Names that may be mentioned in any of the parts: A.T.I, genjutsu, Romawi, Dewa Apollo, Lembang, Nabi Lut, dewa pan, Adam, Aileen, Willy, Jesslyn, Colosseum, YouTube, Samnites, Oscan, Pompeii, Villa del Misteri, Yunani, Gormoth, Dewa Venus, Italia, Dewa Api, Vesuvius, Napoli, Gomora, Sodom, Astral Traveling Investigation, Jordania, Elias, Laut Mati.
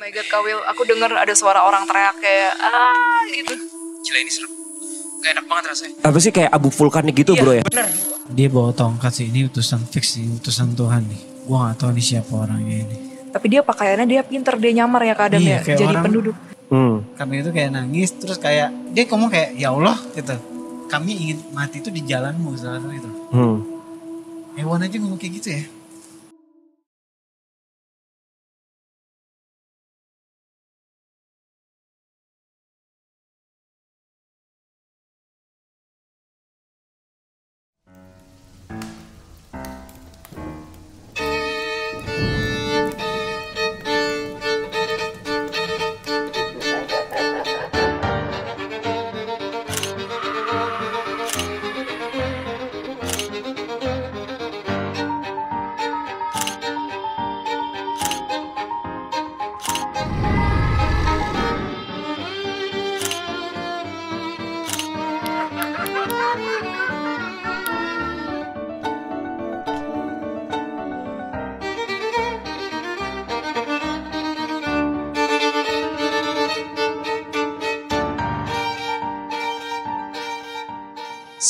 my god, Kak Wil, aku denger ada suara orang teriak kayak ah gitu. Gila ini seru. Gak enak banget rasanya. Apa sih kayak abu vulkanik gitu iya, bro ya? Bener. Dia bawa tongkat sih, ini utusan fix nih, utusan Tuhan nih. Gua gak tahu nih siapa orangnya ini. Tapi dia pakaiannya dia pinter, dia nyamar ya Kak Adam iya, ya, jadi orang, penduduk. Kami itu kayak nangis, terus kayak dia ngomong kayak ya Allah gitu. Kami ingin mati itu di jalanmu, salah satu itu. Hewan aja ngomong kayak gitu ya.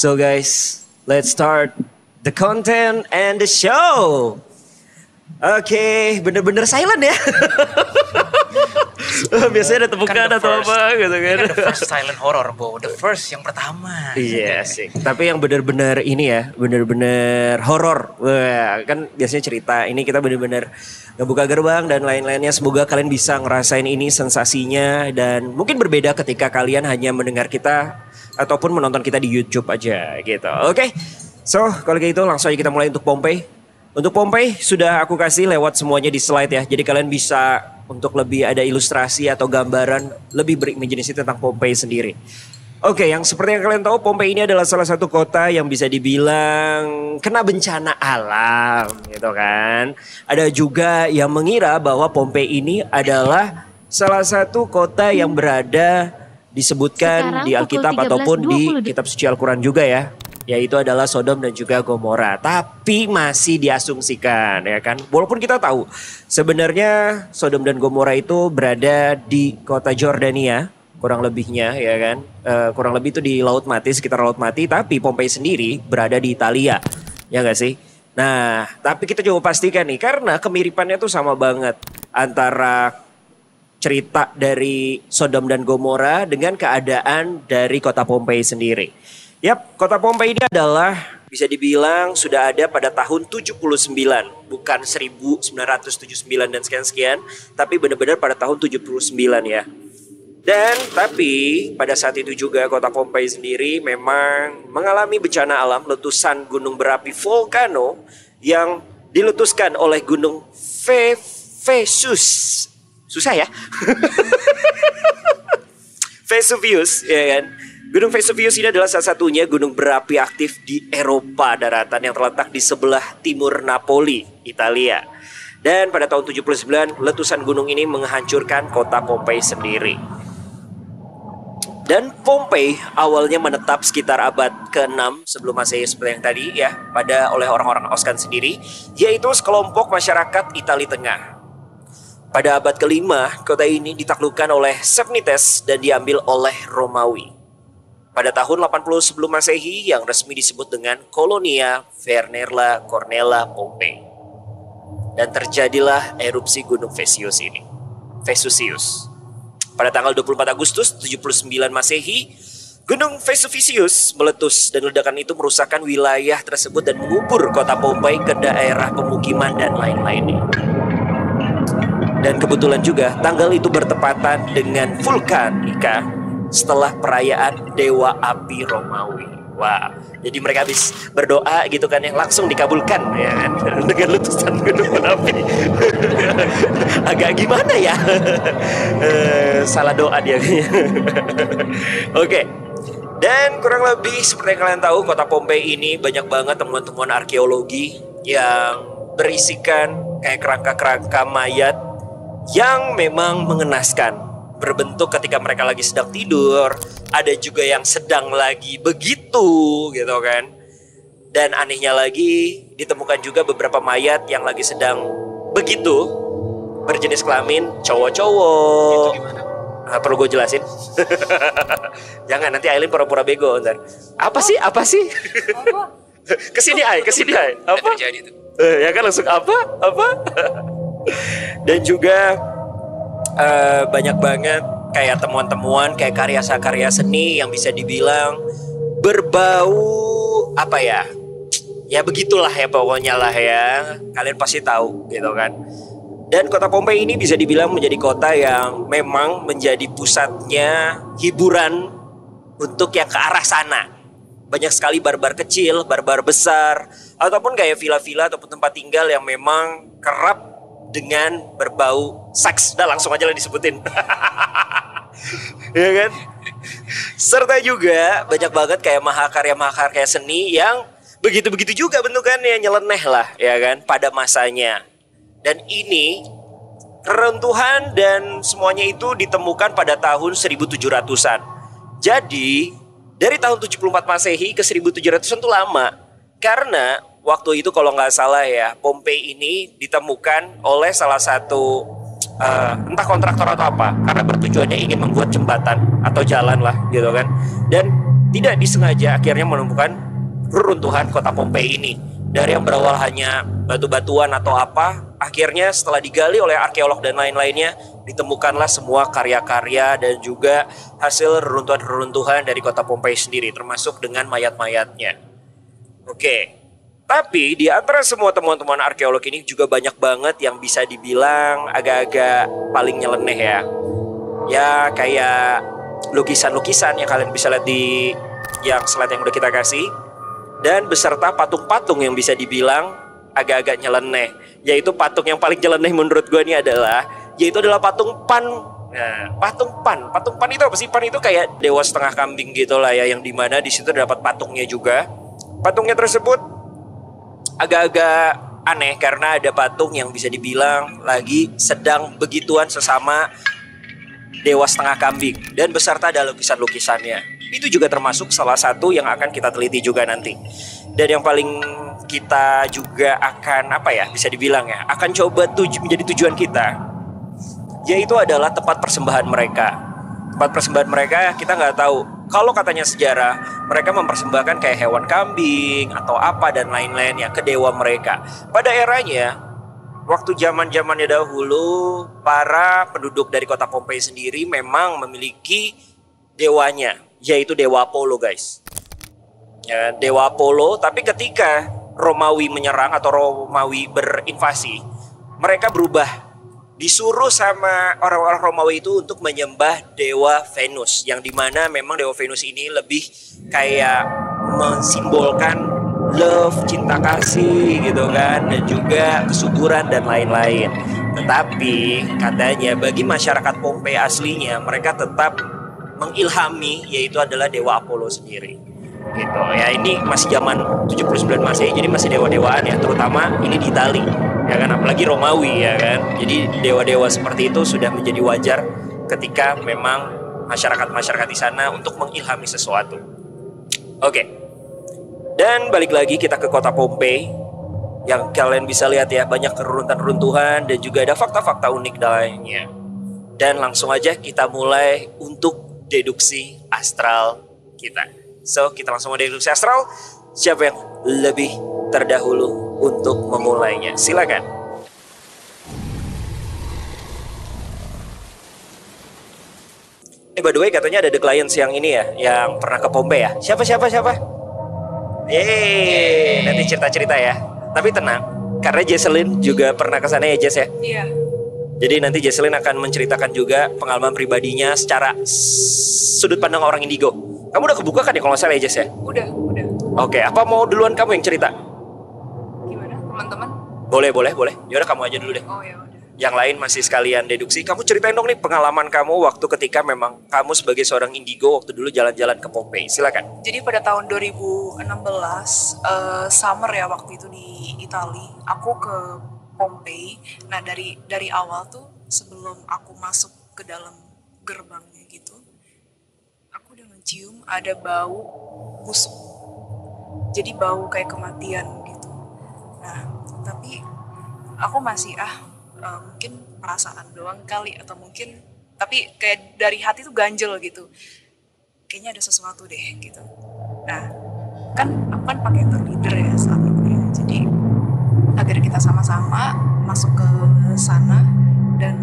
So guys, let's start the content and the show. Oke, bener-bener silent ya. Biasanya ada tepukan kan atau first, apa gitu kan. The first silent horror, bro. The first yang pertama. Iya sih. Tapi yang bener-bener ini ya, bener-bener horror. Wah, kan biasanya cerita. Ini kita bener-bener ngebuka gerbang dan lain-lainnya. Semoga kalian bisa ngerasain ini sensasinya. Dan mungkin berbeda ketika kalian hanya mendengar kita ataupun menonton kita di YouTube aja gitu. Oke. So, kalau kayak gitu langsung aja kita mulai untuk Pompeii. Untuk Pompeii sudah aku kasih lewat semuanya di slide ya. Jadi kalian bisa untuk lebih ada ilustrasi atau gambaran lebih berimajinasi tentang Pompeii sendiri. Oke, yang seperti yang kalian tahu Pompeii ini adalah salah satu kota yang bisa dibilang kena bencana alam gitu kan. Ada juga yang mengira bahwa Pompeii ini adalah salah satu kota yang berada disebutkan sekarang, di Alkitab ataupun di kitab suci Al-Quran juga ya, yaitu adalah Sodom dan juga Gomora, tapi masih diasumsikan ya kan, walaupun kita tahu sebenarnya Sodom dan Gomora itu berada di kota Jordania kurang lebihnya ya kan, kurang lebih itu di Laut Mati, sekitar Laut Mati, tapi Pompeii sendiri berada di Italia ya gak sih. Nah tapi kita coba pastikan nih karena kemiripannya tuh sama banget antara cerita dari Sodom dan Gomora dengan keadaan dari kota Pompeii sendiri. Yap, kota Pompeii ini adalah bisa dibilang sudah ada pada tahun 79, bukan 1979 dan sekian-sekian, tapi benar-benar pada tahun 79 ya. Dan tapi pada saat itu juga kota Pompeii sendiri memang mengalami bencana alam letusan gunung berapi volcano yang diletuskan oleh gunung Vesuvius. Susah ya. Vesuvius ya kan. Gunung Vesuvius ini adalah salah satunya gunung berapi aktif di Eropa daratan yang terletak di sebelah timur Napoli, Italia. Dan pada tahun 79 letusan gunung ini menghancurkan kota Pompeii sendiri. Dan Pompeii awalnya menetap sekitar abad ke-6 sebelum Masehi seperti yang tadi ya, pada oleh orang-orang Oscan sendiri, yaitu sekelompok masyarakat Italia Tengah. Pada abad ke-5, kota ini ditaklukkan oleh Samnites dan diambil oleh Romawi. Pada tahun 80 sebelum Masehi yang resmi disebut dengan Colonia Vernerla Cornella Pompeii. Dan terjadilah erupsi gunung Vesuvius ini. Vesuvius. Pada tanggal 24 Agustus 79 Masehi, gunung Vesuvius meletus dan ledakan itu merusakkan wilayah tersebut dan mengubur kota Pompeii ke daerah pemukiman dan lain-lainnya. Dan kebetulan juga tanggal itu bertepatan dengan vulkanika setelah perayaan Dewa Api Romawi. Wah, jadi mereka habis berdoa gitu kan yang langsung dikabulkan ya kan? Dengan letusan gunung api. Agak gimana ya? Salah doa dia. Oke. Dan kurang lebih seperti yang kalian tahu kota Pompeii ini banyak banget temuan-temuan arkeologi yang berisikan kayak kerangka-kerangka mayat yang memang mengenaskan, berbentuk ketika mereka lagi sedang tidur, ada juga yang sedang lagi begitu gitu kan. Dan anehnya lagi ditemukan juga beberapa mayat yang lagi sedang begitu berjenis kelamin cowok-cowok. Perlu gue jelasin? Jangan, nanti Aileen pura-pura bego ntar. Apa sih? Kesini Ai. Apa? Ya kan langsung apa? Dan juga banyak banget kayak temuan-temuan, kayak karya seni yang bisa dibilang berbau apa ya? Ya begitulah ya pokoknya lah ya. Kalian pasti tahu gitu kan. Dan kota Pompeii ini bisa dibilang menjadi kota yang memang menjadi pusatnya hiburan untuk yang ke arah sana. Banyak sekali bar-bar kecil, bar-bar besar, ataupun kayak villa-villa ataupun tempat tinggal yang memang kerap dengan berbau seks. Udah langsung aja lah disebutin. Ya kan? Serta juga banyak banget kayak mahakarya seni yang begitu-begitu juga bentukannya, nyeleneh lah ya kan pada masanya. Dan ini reruntuhan dan semuanya itu ditemukan pada tahun 1700-an. Jadi dari tahun 74 Masehi ke 1700-an itu lama. Karena waktu itu kalau nggak salah ya, Pompeii ini ditemukan oleh salah satu entah kontraktor atau apa, karena bertujuannya ingin membuat jembatan atau jalan lah gitu kan. Dan tidak disengaja akhirnya menemukan reruntuhan kota Pompeii ini. Dari yang berawal hanya batu-batuan atau apa, akhirnya setelah digali oleh arkeolog dan lain-lainnya, ditemukanlah semua karya-karya dan juga hasil reruntuhan-reruntuhan dari kota Pompeii sendiri, termasuk dengan mayat-mayatnya. Oke, tapi di antara semua temuan-temuan arkeolog ini juga banyak banget yang bisa dibilang agak-agak paling nyeleneh ya. Ya kayak lukisan-lukisan yang kalian bisa lihat di yang slide yang udah kita kasih. Dan beserta patung-patung yang bisa dibilang agak-agak nyeleneh. Yaitu patung yang paling nyeleneh menurut gue ini adalah patung Pan. Nah, patung Pan itu apa sih? Pan itu kayak dewa setengah kambing gitu lah ya, yang dimana di situ dapat patungnya juga. Patungnya tersebut agak-agak aneh karena ada patung yang bisa dibilang lagi sedang begituan sesama dewa setengah kambing, dan beserta ada lukisan-lukisannya. Itu juga termasuk salah satu yang akan kita teliti juga nanti. Dan yang paling kita juga akan akan coba menjadi tujuan kita, yaitu adalah tempat persembahan mereka. Tempat persembahan mereka kita nggak tahu. Kalau katanya sejarah, mereka mempersembahkan kayak hewan kambing atau apa dan lain-lainnya ke dewa mereka. Pada eranya, waktu zaman-zamannya dahulu, para penduduk dari kota Pompeii sendiri memang memiliki dewanya, yaitu Dewa Apollo, guys. Ya, Dewa Apollo, tapi ketika Romawi menyerang atau Romawi berinvasi, mereka berubah. Disuruh sama orang-orang Romawi itu untuk menyembah Dewa Venus, yang dimana memang Dewa Venus ini lebih kayak mensimbolkan love, cinta kasih gitu kan, dan juga kesuburan dan lain-lain. Tetapi katanya bagi masyarakat Pompeii aslinya, mereka tetap mengilhami, yaitu adalah Dewa Apollo sendiri gitu ya. Ini masih zaman 79 Masehi, jadi masih dewa-dewaan ya, terutama ini di Italia ya kan, apalagi Romawi ya kan. Jadi dewa-dewa seperti itu sudah menjadi wajar ketika memang masyarakat-masyarakat di sana untuk mengilhami sesuatu. Oke. Dan balik lagi kita ke kota Pompeii yang kalian bisa lihat ya, banyak keruntuhan-runtuhan dan juga ada fakta-fakta unik lainnya. Dan langsung aja kita mulai untuk deduksi astral kita. So, kita langsung mendeduksi astral. Siapa yang lebih terdahulu untuk memulainya? Silakan. By the way, katanya ada The Clients yang ini ya, yang pernah ke Pompeii ya. Siapa? Yeay, nanti cerita-cerita ya. Tapi tenang, karena Jesslyn juga pernah ke sana ya, Jess ya? Iya. Jadi nanti Jesslyn akan menceritakan juga pengalaman pribadinya secara sudut pandang orang indigo. Kamu udah kebuka kan ya kalau nggak salah ya, Jess ya? Udah. Oke, apa mau duluan kamu yang cerita? Gimana, teman-teman? Boleh. Yaudah kamu aja dulu deh. Oh ya udah. Yang lain masih sekalian deduksi. Kamu ceritain dong nih pengalaman kamu waktu ketika memang kamu sebagai seorang indigo waktu dulu jalan-jalan ke Pompeii. Silakan. Jadi pada tahun 2016 summer ya, waktu itu di Italia, aku ke Pompeii. Nah dari awal tuh sebelum aku masuk ke dalam gerbangnya gitu, aku udah mencium ada bau busuk. Jadi bau kayak kematian gitu. Nah tapi aku masih mungkin perasaan doang kali, atau mungkin tapi kayak dari hati tuh ganjel gitu, kayaknya ada sesuatu deh gitu. Nah kan aku kan pakai tour leader ya saat itu ya, jadi agar kita sama-sama masuk ke sana. Dan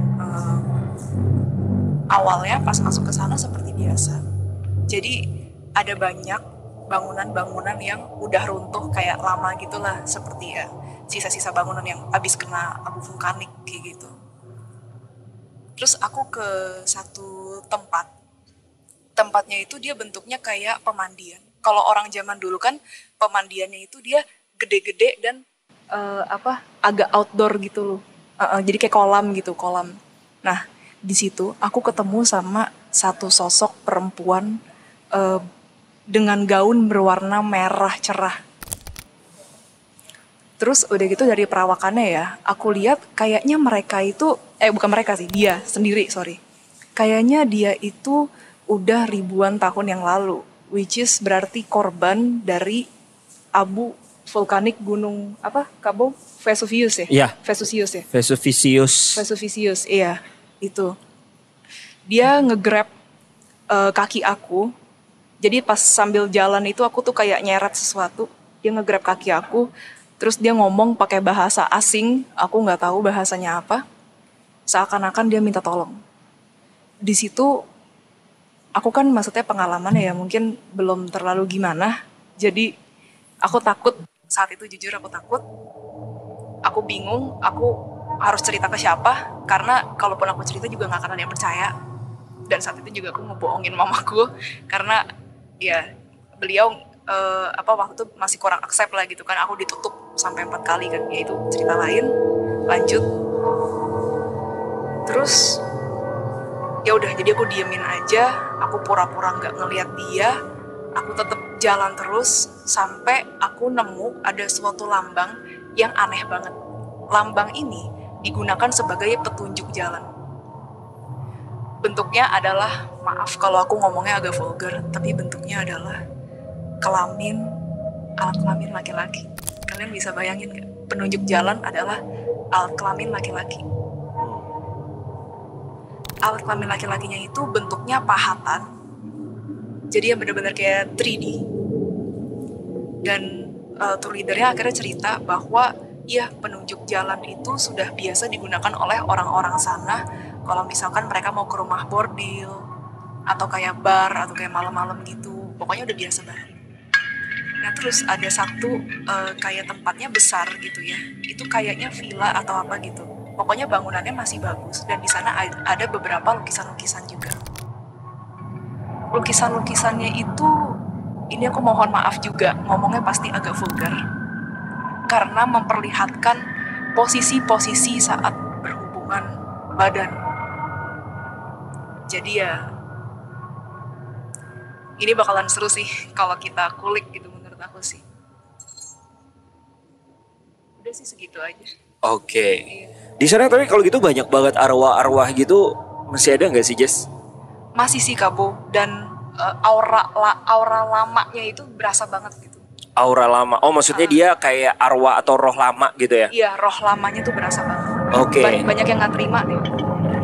awalnya pas masuk ke sana seperti biasa, jadi ada banyak bangunan-bangunan yang udah runtuh kayak lama gitulah, seperti ya sisa-sisa bangunan yang habis kena abu vulkanik kayak gitu. Terus aku ke satu tempat, tempatnya itu dia bentuknya kayak pemandian. Kalau orang zaman dulu kan pemandiannya itu dia gede-gede dan agak outdoor gitu loh. Jadi kayak kolam gitu, kolam. Nah, di situ aku ketemu sama satu sosok perempuan dengan gaun berwarna merah cerah. Terus udah gitu dari perawakannya ya, aku lihat kayaknya mereka itu, bukan mereka sih, dia sendiri, sorry. Kayaknya dia itu udah ribuan tahun yang lalu, which is berarti korban dari abu vulkanik gunung Vesuvius ya? Iya. Vesuvius ya? Vesuvius, iya. Itu. Dia nge-grab kaki aku. Jadi pas sambil jalan itu aku tuh kayak nyeret sesuatu. Dia nge-grab kaki aku. Terus dia ngomong pakai bahasa asing. Aku nggak tahu bahasanya apa. Seakan-akan dia minta tolong. Di situ aku kan maksudnya pengalamannya ya mungkin belum terlalu gimana. Jadi aku takut. Saat itu jujur aku takut. Aku bingung, aku harus cerita ke siapa, karena kalaupun aku cerita juga gak akan ada yang percaya. Dan saat itu juga aku ngebohongin mamaku, karena ya beliau waktu itu masih kurang accept lah gitu kan. Aku ditutup sampai 4 kali kan, ya itu cerita lain, lanjut. Terus ya udah, jadi aku diemin aja, aku pura-pura gak ngeliat dia, aku tetap jalan terus sampai aku nemu ada suatu lambang yang aneh banget. Lambang ini digunakan sebagai petunjuk jalan. Bentuknya adalah, maaf kalau aku ngomongnya agak vulgar, tapi bentuknya adalah kelamin, alat kelamin laki-laki. Kalian bisa bayangin gak? Penunjuk jalan adalah alat kelamin laki-laki. Alat kelamin laki-lakinya itu bentuknya pahatan. Jadi yang benar-benar kayak 3D. Dan tour leadernya akhirnya cerita bahwa ya penunjuk jalan itu sudah biasa digunakan oleh orang-orang sana kalau misalkan mereka mau ke rumah bordil atau kayak bar atau kayak malam-malam gitu, pokoknya udah biasa banget. Nah terus ada satu kayak tempatnya besar gitu ya, itu kayaknya villa atau apa gitu, pokoknya bangunannya masih bagus dan di sana ada beberapa lukisan-lukisan juga. Lukisan-lukisannya itu, ini aku mohon maaf juga, ngomongnya pasti agak vulgar. Karena memperlihatkan posisi-posisi saat berhubungan badan. Jadi ya, ini bakalan seru sih kalau kita kulik gitu menurut aku sih. Udah sih segitu aja. Oke. Iya. Di sana tapi kalau gitu banyak banget arwah-arwah gitu, masih ada nggak sih Jess? Masih sih Kabo, dan aura lamanya itu berasa banget gitu. Aura lama, oh maksudnya dia kayak arwah atau roh lama gitu ya? Iya, roh lamanya tuh berasa banget. Oke. Okay. Banyak yang nggak terima deh.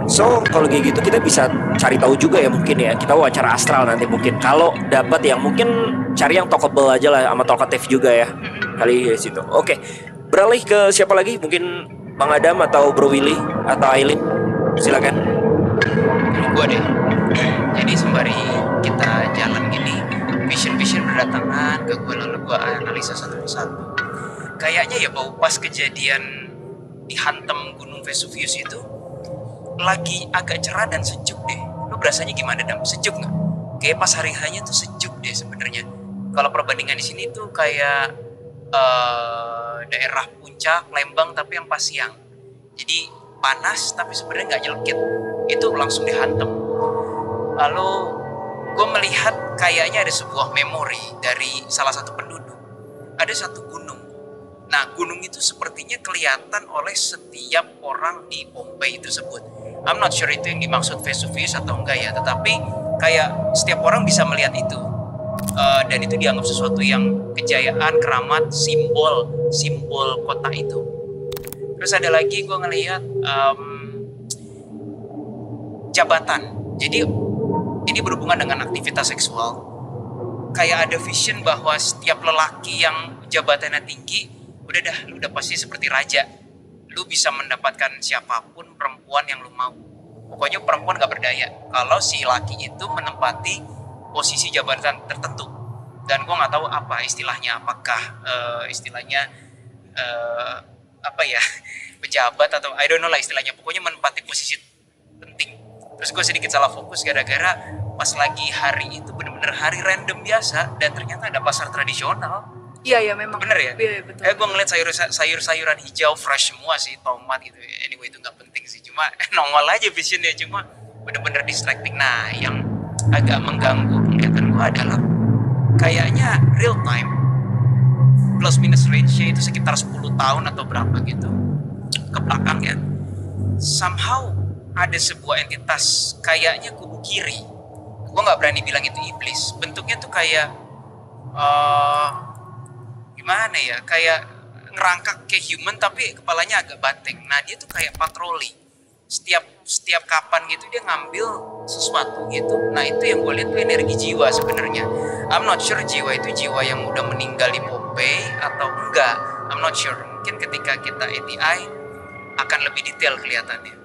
So kalau kayak gitu kita bisa cari tahu juga ya mungkin ya, kita wawancara astral nanti mungkin. Kalau dapat yang mungkin cari yang talkable aja lah, sama talkative juga ya. Kali di situ. Oke, okay. Beralih ke siapa lagi? Mungkin Bang Adam atau Bro Willy atau Aileen, silakan. Gua deh. Jadi sembari kita jalan gini, vision-vision berdatangan ke gue, lalu gue analisa satu persatu. Kayaknya ya bau pas kejadian dihantam gunung Vesuvius itu lagi agak cerah dan sejuk deh. Lo berasanya gimana Dam? Sejuk nggak? Kayak pas hari-harinya tuh sejuk deh sebenarnya. Kalau perbandingan di sini tuh kayak daerah puncak Lembang tapi yang pas siang. Jadi panas tapi sebenarnya nggak nyelkit. Itu langsung dihantam. Lalu gue melihat kayaknya ada sebuah memori dari salah satu penduduk. Ada satu gunung. Nah gunung itu sepertinya kelihatan oleh setiap orang di Pompeii tersebut. I'm not sure itu yang dimaksud Vesuvius atau enggak ya. Tetapi kayak setiap orang bisa melihat itu. Dan itu dianggap sesuatu yang kejayaan, keramat, simbol kota itu. Terus ada lagi gue ngelihat jabatan. Jadi ini berhubungan dengan aktivitas seksual. Kayak ada vision bahwa setiap lelaki yang jabatannya tinggi, udah dah, lu udah pasti seperti raja. Lu bisa mendapatkan siapapun perempuan yang lu mau. Pokoknya perempuan gak berdaya kalau si laki itu menempati posisi jabatan tertentu. Dan gue gak tahu apa istilahnya, apakah pejabat atau I don't know lah istilahnya. Pokoknya menempati posisi penting. Terus gue sedikit salah fokus gara-gara pas lagi hari itu bener-bener hari random biasa, dan ternyata ada pasar tradisional. Iya memang. Bener ya? Iya betul. Gue ngeliat sayur-sayuran hijau fresh semua sih, tomat gitu. Anyway itu nggak penting sih, cuma nongol aja visionnya, cuma bener-bener distracting. Nah yang agak mengganggu penglihatan gue adalah kayaknya real time plus minus range-nya itu sekitar 10 tahun atau berapa gitu ke belakang ya. Somehow ada sebuah entitas kayaknya kubu kiri. Gue nggak berani bilang itu iblis, bentuknya tuh kayak gimana ya, kayak ngerangkak kayak human tapi kepalanya agak banteng. Nah dia tuh kayak patroli setiap kapan gitu, dia ngambil sesuatu gitu. Nah itu yang gue lihat tuh energi jiwa sebenarnya. I'm not sure jiwa itu jiwa yang udah meninggal di Pompeii atau enggak, I'm not sure. Mungkin ketika kita ATI akan lebih detail kelihatannya,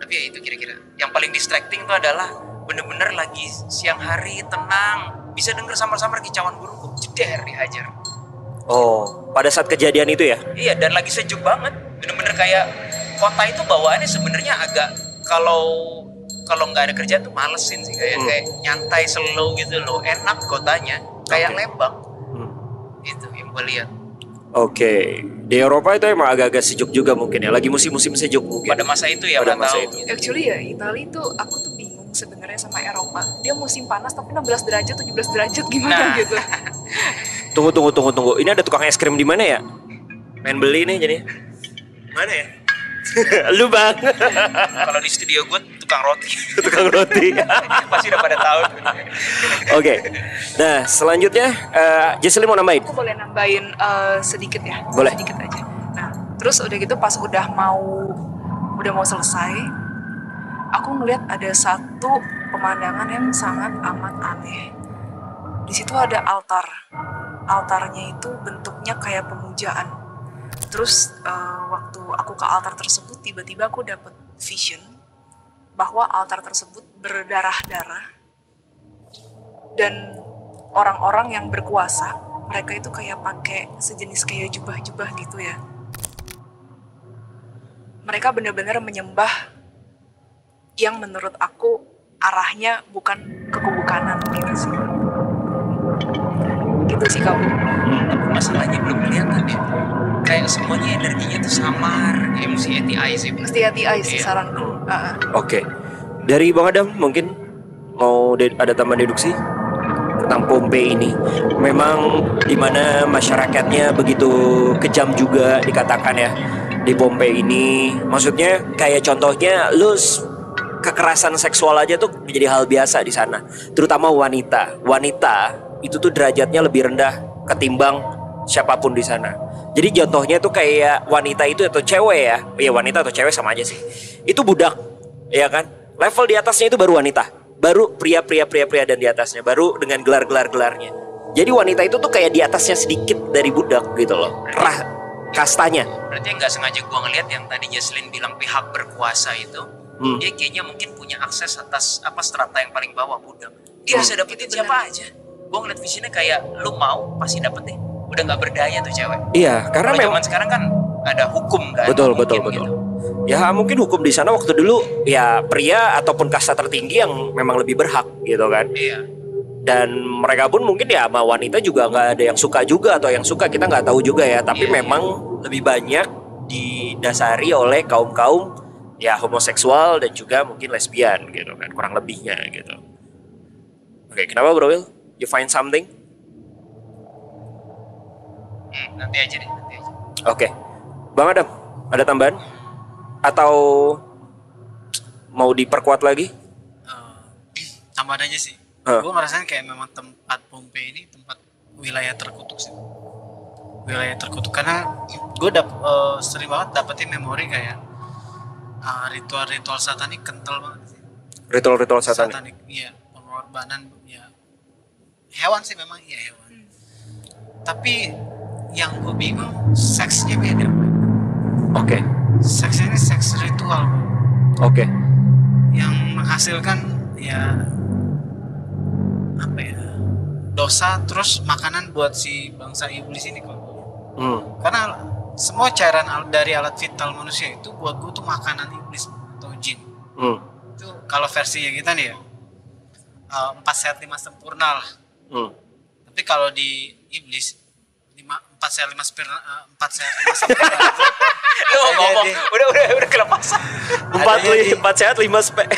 tapi ya itu kira-kira yang paling distracting tuh adalah bener-bener lagi siang hari tenang, bisa denger samar-samar kicauan burung kok jeder dihajar. Oh, pada saat kejadian itu ya? Iya, dan lagi sejuk banget, bener-bener kayak kota itu bawaannya sebenarnya agak kalau nggak ada kerjaan tuh malesin sih, kayak nyantai slow gitu loh, enak kotanya, kayak Lembang. Itu yang gue lihat. Oke, di Eropa itu emang agak-agak sejuk juga mungkin ya, lagi musim-musim sejuk mungkin. Pada masa itu ya, pada masa itu. Actually ya, Italia itu aku tuh bingung sebenarnya sama Eropa. Dia musim panas tapi 16 derajat, 17 derajat gimana gitu. Tunggu. Ini ada tukang es krim di mana ya? Main beli nih jadi. Mana ya? Lu bang. Kalau di studio gue tukang roti. Pasti udah pada tahu. Oke. Nah selanjutnya Jesslyn mau nambahin? Aku boleh nambahin sedikit ya. Boleh. Sedikit aja. Nah terus udah gitu pas udah mau selesai, aku ngeliat ada satu pemandangan yang sangat amat aneh. Di situ ada altar. Altarnya itu bentuknya kayak pemujaan. Terus waktu aku ke altar tersebut tiba-tiba aku dapet vision bahwa altar tersebut berdarah-darah dan orang-orang yang berkuasa mereka itu kayak pakai sejenis kayak jubah-jubah gitu ya. Mereka benar-benar menyembah yang menurut aku arahnya bukan ke kubu kanan gitu sih. Gitu sih kamu. Masalahnya belum kelihatan ya. Kayak semuanya energinya tuh samar, kayak mesti ATI sih. Mesti ATI sih saran dulu. Oke. Dari Bang Adam mungkin mau ada tambahan deduksi tentang Pompeii ini. Memang di mana masyarakatnya begitu kejam juga dikatakan ya di Pompeii ini. Maksudnya kayak contohnya lu kekerasan seksual aja tuh menjadi hal biasa di sana, terutama wanita. Wanita itu tuh derajatnya lebih rendah ketimbang siapapun di sana. Jadi contohnya tuh kayak wanita itu atau cewek ya. Iya wanita atau cewek sama aja sih. Itu budak, ya kan? Level di atasnya itu baru wanita. Baru pria dan di atasnya. Baru dengan gelar-gelarnya. Jadi wanita itu tuh kayak di atasnya sedikit dari budak gitu loh. Kastanya. Berarti nggak sengaja gua ngelihat yang tadi Jesslyn bilang pihak berkuasa itu. Dia kayaknya mungkin punya akses atas strata yang paling bawah budak. Dia bisa dapetin siapa aja. Gua ngeliat visinya kayak lu mau pasti dapet deh. Udah nggak berdaya tuh cewek. Iya, karena memang sekarang kan ada hukum kan. Betul. Gitu. Ya mungkin hukum di sana waktu dulu ya pria ataupun kasta tertinggi yang memang lebih berhak gitu kan. Iya. Dan mereka pun mungkin ya sama wanita juga nggak ada yang suka juga atau yang suka kita nggak tahu juga ya. Tapi memang lebih banyak didasari oleh kaum ya homoseksual dan juga mungkin lesbian gitu kan kurang lebihnya gitu. Oke, kenapa Bro Will? You find something? Nanti aja. Oke. Bang Adam, ada tambahan? Atau mau diperkuat lagi? Tambahan aja sih. Gue ngerasain kayak memang tempat Pompeii ini tempat wilayah terkutuk sih. wilayah terkutuk, karena gue sering banget dapetin memori kayak ritual-ritual satanik kental banget sih. Ritual-ritual satanik? Iya, pengorbanan ya. Hewan sih memang, iya hewan. Tapi yang gue bingung, seksnya beda. Oke. Seksnya ini seks ritual. Oke. Yang menghasilkan ya apa ya, dosa terus makanan buat si bangsa iblis ini kok. Karena semua cairan dari alat vital manusia itu buat gue tuh makanan iblis atau jin. Itu kalau versinya kita nih ya 4 sehat 5 sempurna lah. Tapi kalau di iblis 4 sehat 5 sempurna itu ngomong di, udah kelepasan 4 sehat 5 sempurna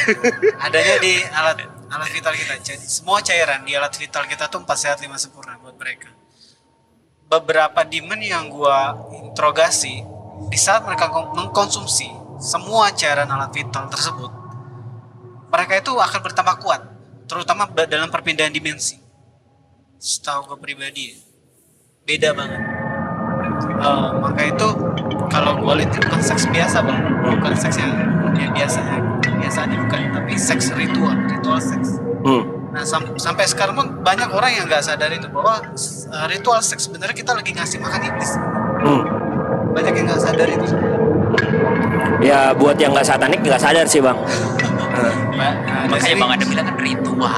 adanya di alat vital kita. Jadi semua cairan di alat vital kita tuh 4 sehat 5 sempurna buat mereka. Beberapa demon yang gua interogasi di saat mereka mengkonsumsi semua cairan alat vital tersebut, mereka itu akan bertambah kuat, terutama dalam perpindahan dimensi. Setahu gua pribadi ya, beda banget. Maka itu kalau gua lihat bukan seks biasa bang, bukan seks yang ya, biasanya bukan, tapi seks ritual seks. Nah sampai sekarang pun banyak orang yang nggak sadar itu bahwa ritual seks sebenarnya kita lagi ngasih makan iblis. Banyak yang nggak sadar itu sebenarnya. Ya buat yang nggak satanik nggak sadar sih bang. Makanya bang ada bilang kan ritual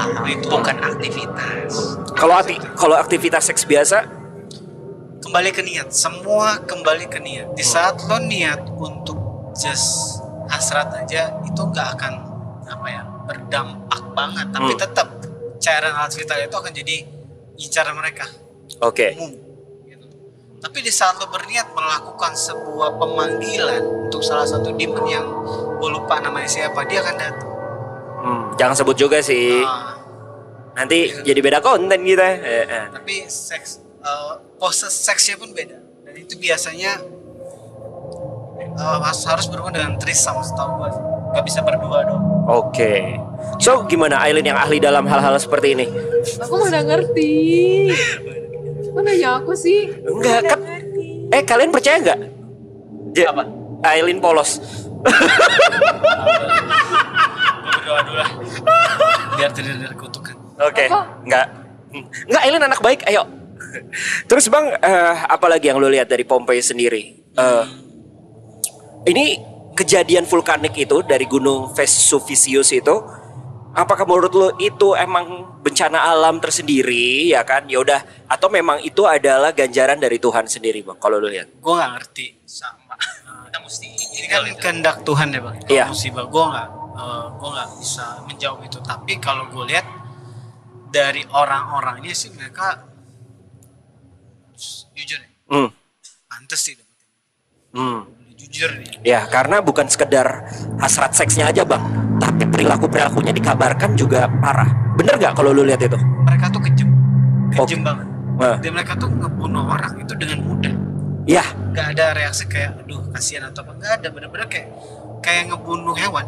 bukan aktivitas. Kalau aktivitas seks biasa kembali ke niat, semua kembali ke niat. Di saat lo niat untuk just hasrat aja itu gak akan apa ya berdampak banget, tapi tetap cairan alat vital itu akan jadi incaran mereka. Oke. Umum. Gitu. Tapi di saat lo berniat melakukan sebuah pemanggilan untuk salah satu demon yang gue lupa namanya siapa, dia akan datang. Jangan sebut juga sih. Nanti gitu. Jadi beda konten kita. Tapi seks proses seksnya pun beda dan itu biasanya harus berhubung dengan trisam setahu gue, nggak bisa berdua dong. Oke. So gimana Aileen yang ahli dalam hal-hal seperti ini? Aku mana ngerti. Mana ya aku sih? Enggak kan? Kalian percaya nggak? Apa? Aileen polos. Berdoa dulu lah. Biar tidak terkutukan. Oke. Nggak Aileen anak baik. Ayo. Terus bang, apalagi yang lo lihat dari Pompeii sendiri? Ini kejadian vulkanik itu dari gunung Vesuvius itu, apakah menurut lo itu emang bencana alam tersendiri, ya kan? Ya udah, atau memang itu adalah ganjaran dari Tuhan sendiri bang? Kalau lo lihat? Gue nggak ngerti sama. Kita mesti ini kan kehendak Tuhan ya bang. Iya. Musibah gue nggak bisa menjawab itu. Tapi kalau gue lihat dari orang-orangnya sih mereka jujur ya, pantes sih dapat. Jujur nih. Ya karena bukan sekedar hasrat seksnya aja bang, tapi perilaku-perilakunya dikabarkan juga parah. Bener nggak kalau lu lihat itu? Mereka tuh kejam banget. Dan mereka tuh ngebunuh orang itu dengan mudah. Ya. Gak ada reaksi kayak, aduh kasihan atau apa, nggak ada. Bener-bener kayak ngebunuh hewan.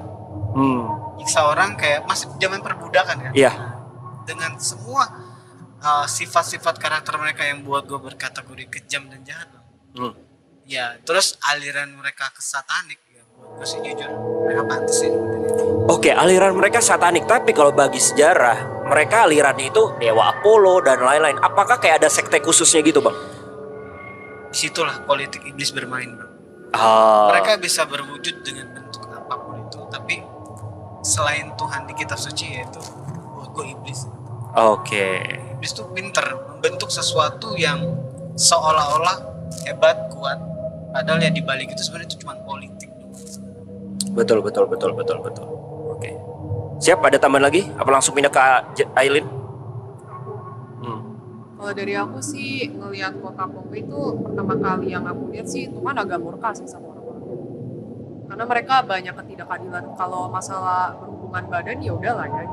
Nyiksa orang kayak masih zaman perbudakan kan? Iya. Dengan semua sifat-sifat karakter mereka yang buat gue berkategori kejam dan jahat loh. Ya terus aliran mereka ke satanik ya, buat gue sih jujur mereka pantas sih. Oke, aliran mereka satanik, tapi kalau bagi sejarah mereka alirannya itu Dewa Apollo dan lain-lain. Apakah kayak ada sekte khususnya gitu bang? Disitulah politik iblis bermain bang. Mereka bisa berwujud dengan bentuk apapun itu, tapi selain Tuhan di kitab suci yaitu buat gue iblis. Oke. Iblis tuh pinter membentuk sesuatu yang seolah-olah hebat, kuat, padahal ya dibalik itu sebenarnya itu cuma politik doang. Betul. Oke. Siap, ada tambahan lagi? Apa langsung pindah ke Aileen? Kalau dari aku sih ngelihat kota Pompeii itu pertama kali yang aku lihat sih Tuhan agak murka sih sama orang-orang. Karena mereka banyak ketidakadilan. Kalau masalah berhubungan badan ya udahlah ya,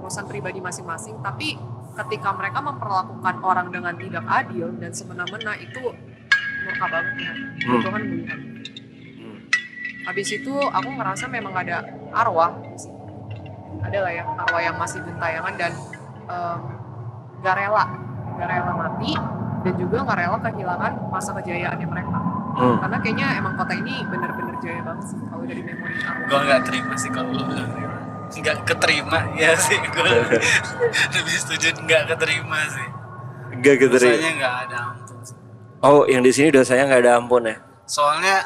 urusan pribadi masing-masing, tapi ketika mereka memperlakukan orang dengan tidak adil dan semena-mena itu murka banget ya. Itu kan bulian. Habis itu aku ngerasa memang ada arwah di situ. Ada lah ya arwah yang masih gentayangan dan gak rela mati dan juga nggak rela kehilangan masa kejayaannya mereka. Karena kayaknya emang kota ini benar-benar jaya banget sih kalau dari memori aku. Gue nggak terima sih kalau lo nggak terima. Nggak keterima ya sih, gue lebih setuju nggak keterima sih. Nggak keterima. Dosanya nggak ada ampun sih. Oh, yang di sini dosanya nggak ada ampun ya? Soalnya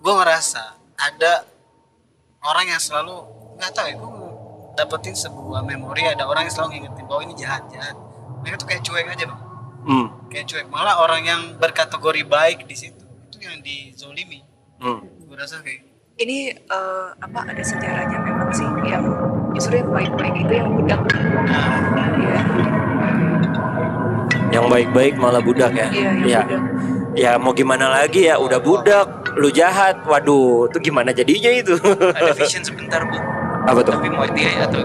gue ngerasa ada orang yang selalu nggak tahu ya, gue dapetin sebuah memori ada orang yang selalu ngingetin bahwa ini jahat-jahat. Mereka tuh kayak cuek aja bang. Kayak cuek, malah orang yang berkategori baik di situ itu yang dizolimi. Gue rasa kayak ini ada sejarahnya memang sih, yang justru yang baik-baik itu yang budak. Iya. Yang baik-baik malah budak ya. Iya. Ya mau gimana lagi ya, udah budak, lu jahat, waduh, itu gimana jadinya itu? Ada vision sebentar bu. Apa tuh? Tapi mau dia atau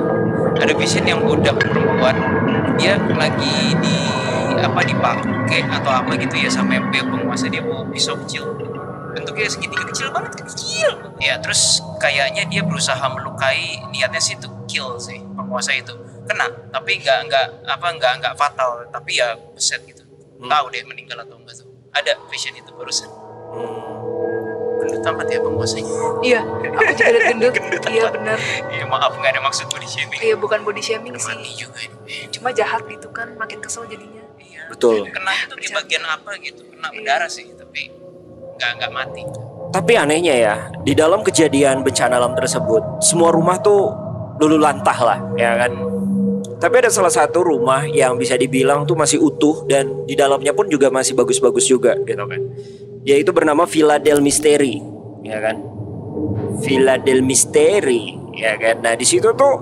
ada vision yang budak perempuan, dia lagi di dipakai atau apa gitu ya sama MP penguasa, dia bawa pisau kecil, bentuknya segitiga kecil banget, kecil. Ya terus kayaknya dia berusaha melukai, niatnya sih itu kill sih penguasa itu, kena tapi nggak fatal, tapi ya beset gitu. Tahu deh meninggal atau enggak tuh. Ada vision itu barusan. Gendut tamat ya penguasanya. Iya, aku juga lihat gendut. Iya benar. Iya maaf, nggak ada maksud body shaming. Iya bukan body shaming sih. Juga ini. Cuma jahat gitu kan, makin kesel jadinya. Iya. Betul. Kena itu di bagian apa gitu, kena berdarah sih, tapi nggak mati. Tapi anehnya ya, di dalam kejadian bencana alam tersebut, semua rumah tuh lulu lantah lah, ya kan. Tapi ada salah satu rumah yang bisa dibilang tuh masih utuh dan di dalamnya pun juga masih bagus-bagus juga gitu kan. Yaitu bernama Villa del Misteri, ya kan? Villa del Misteri, ya kan? Nah, di situ tuh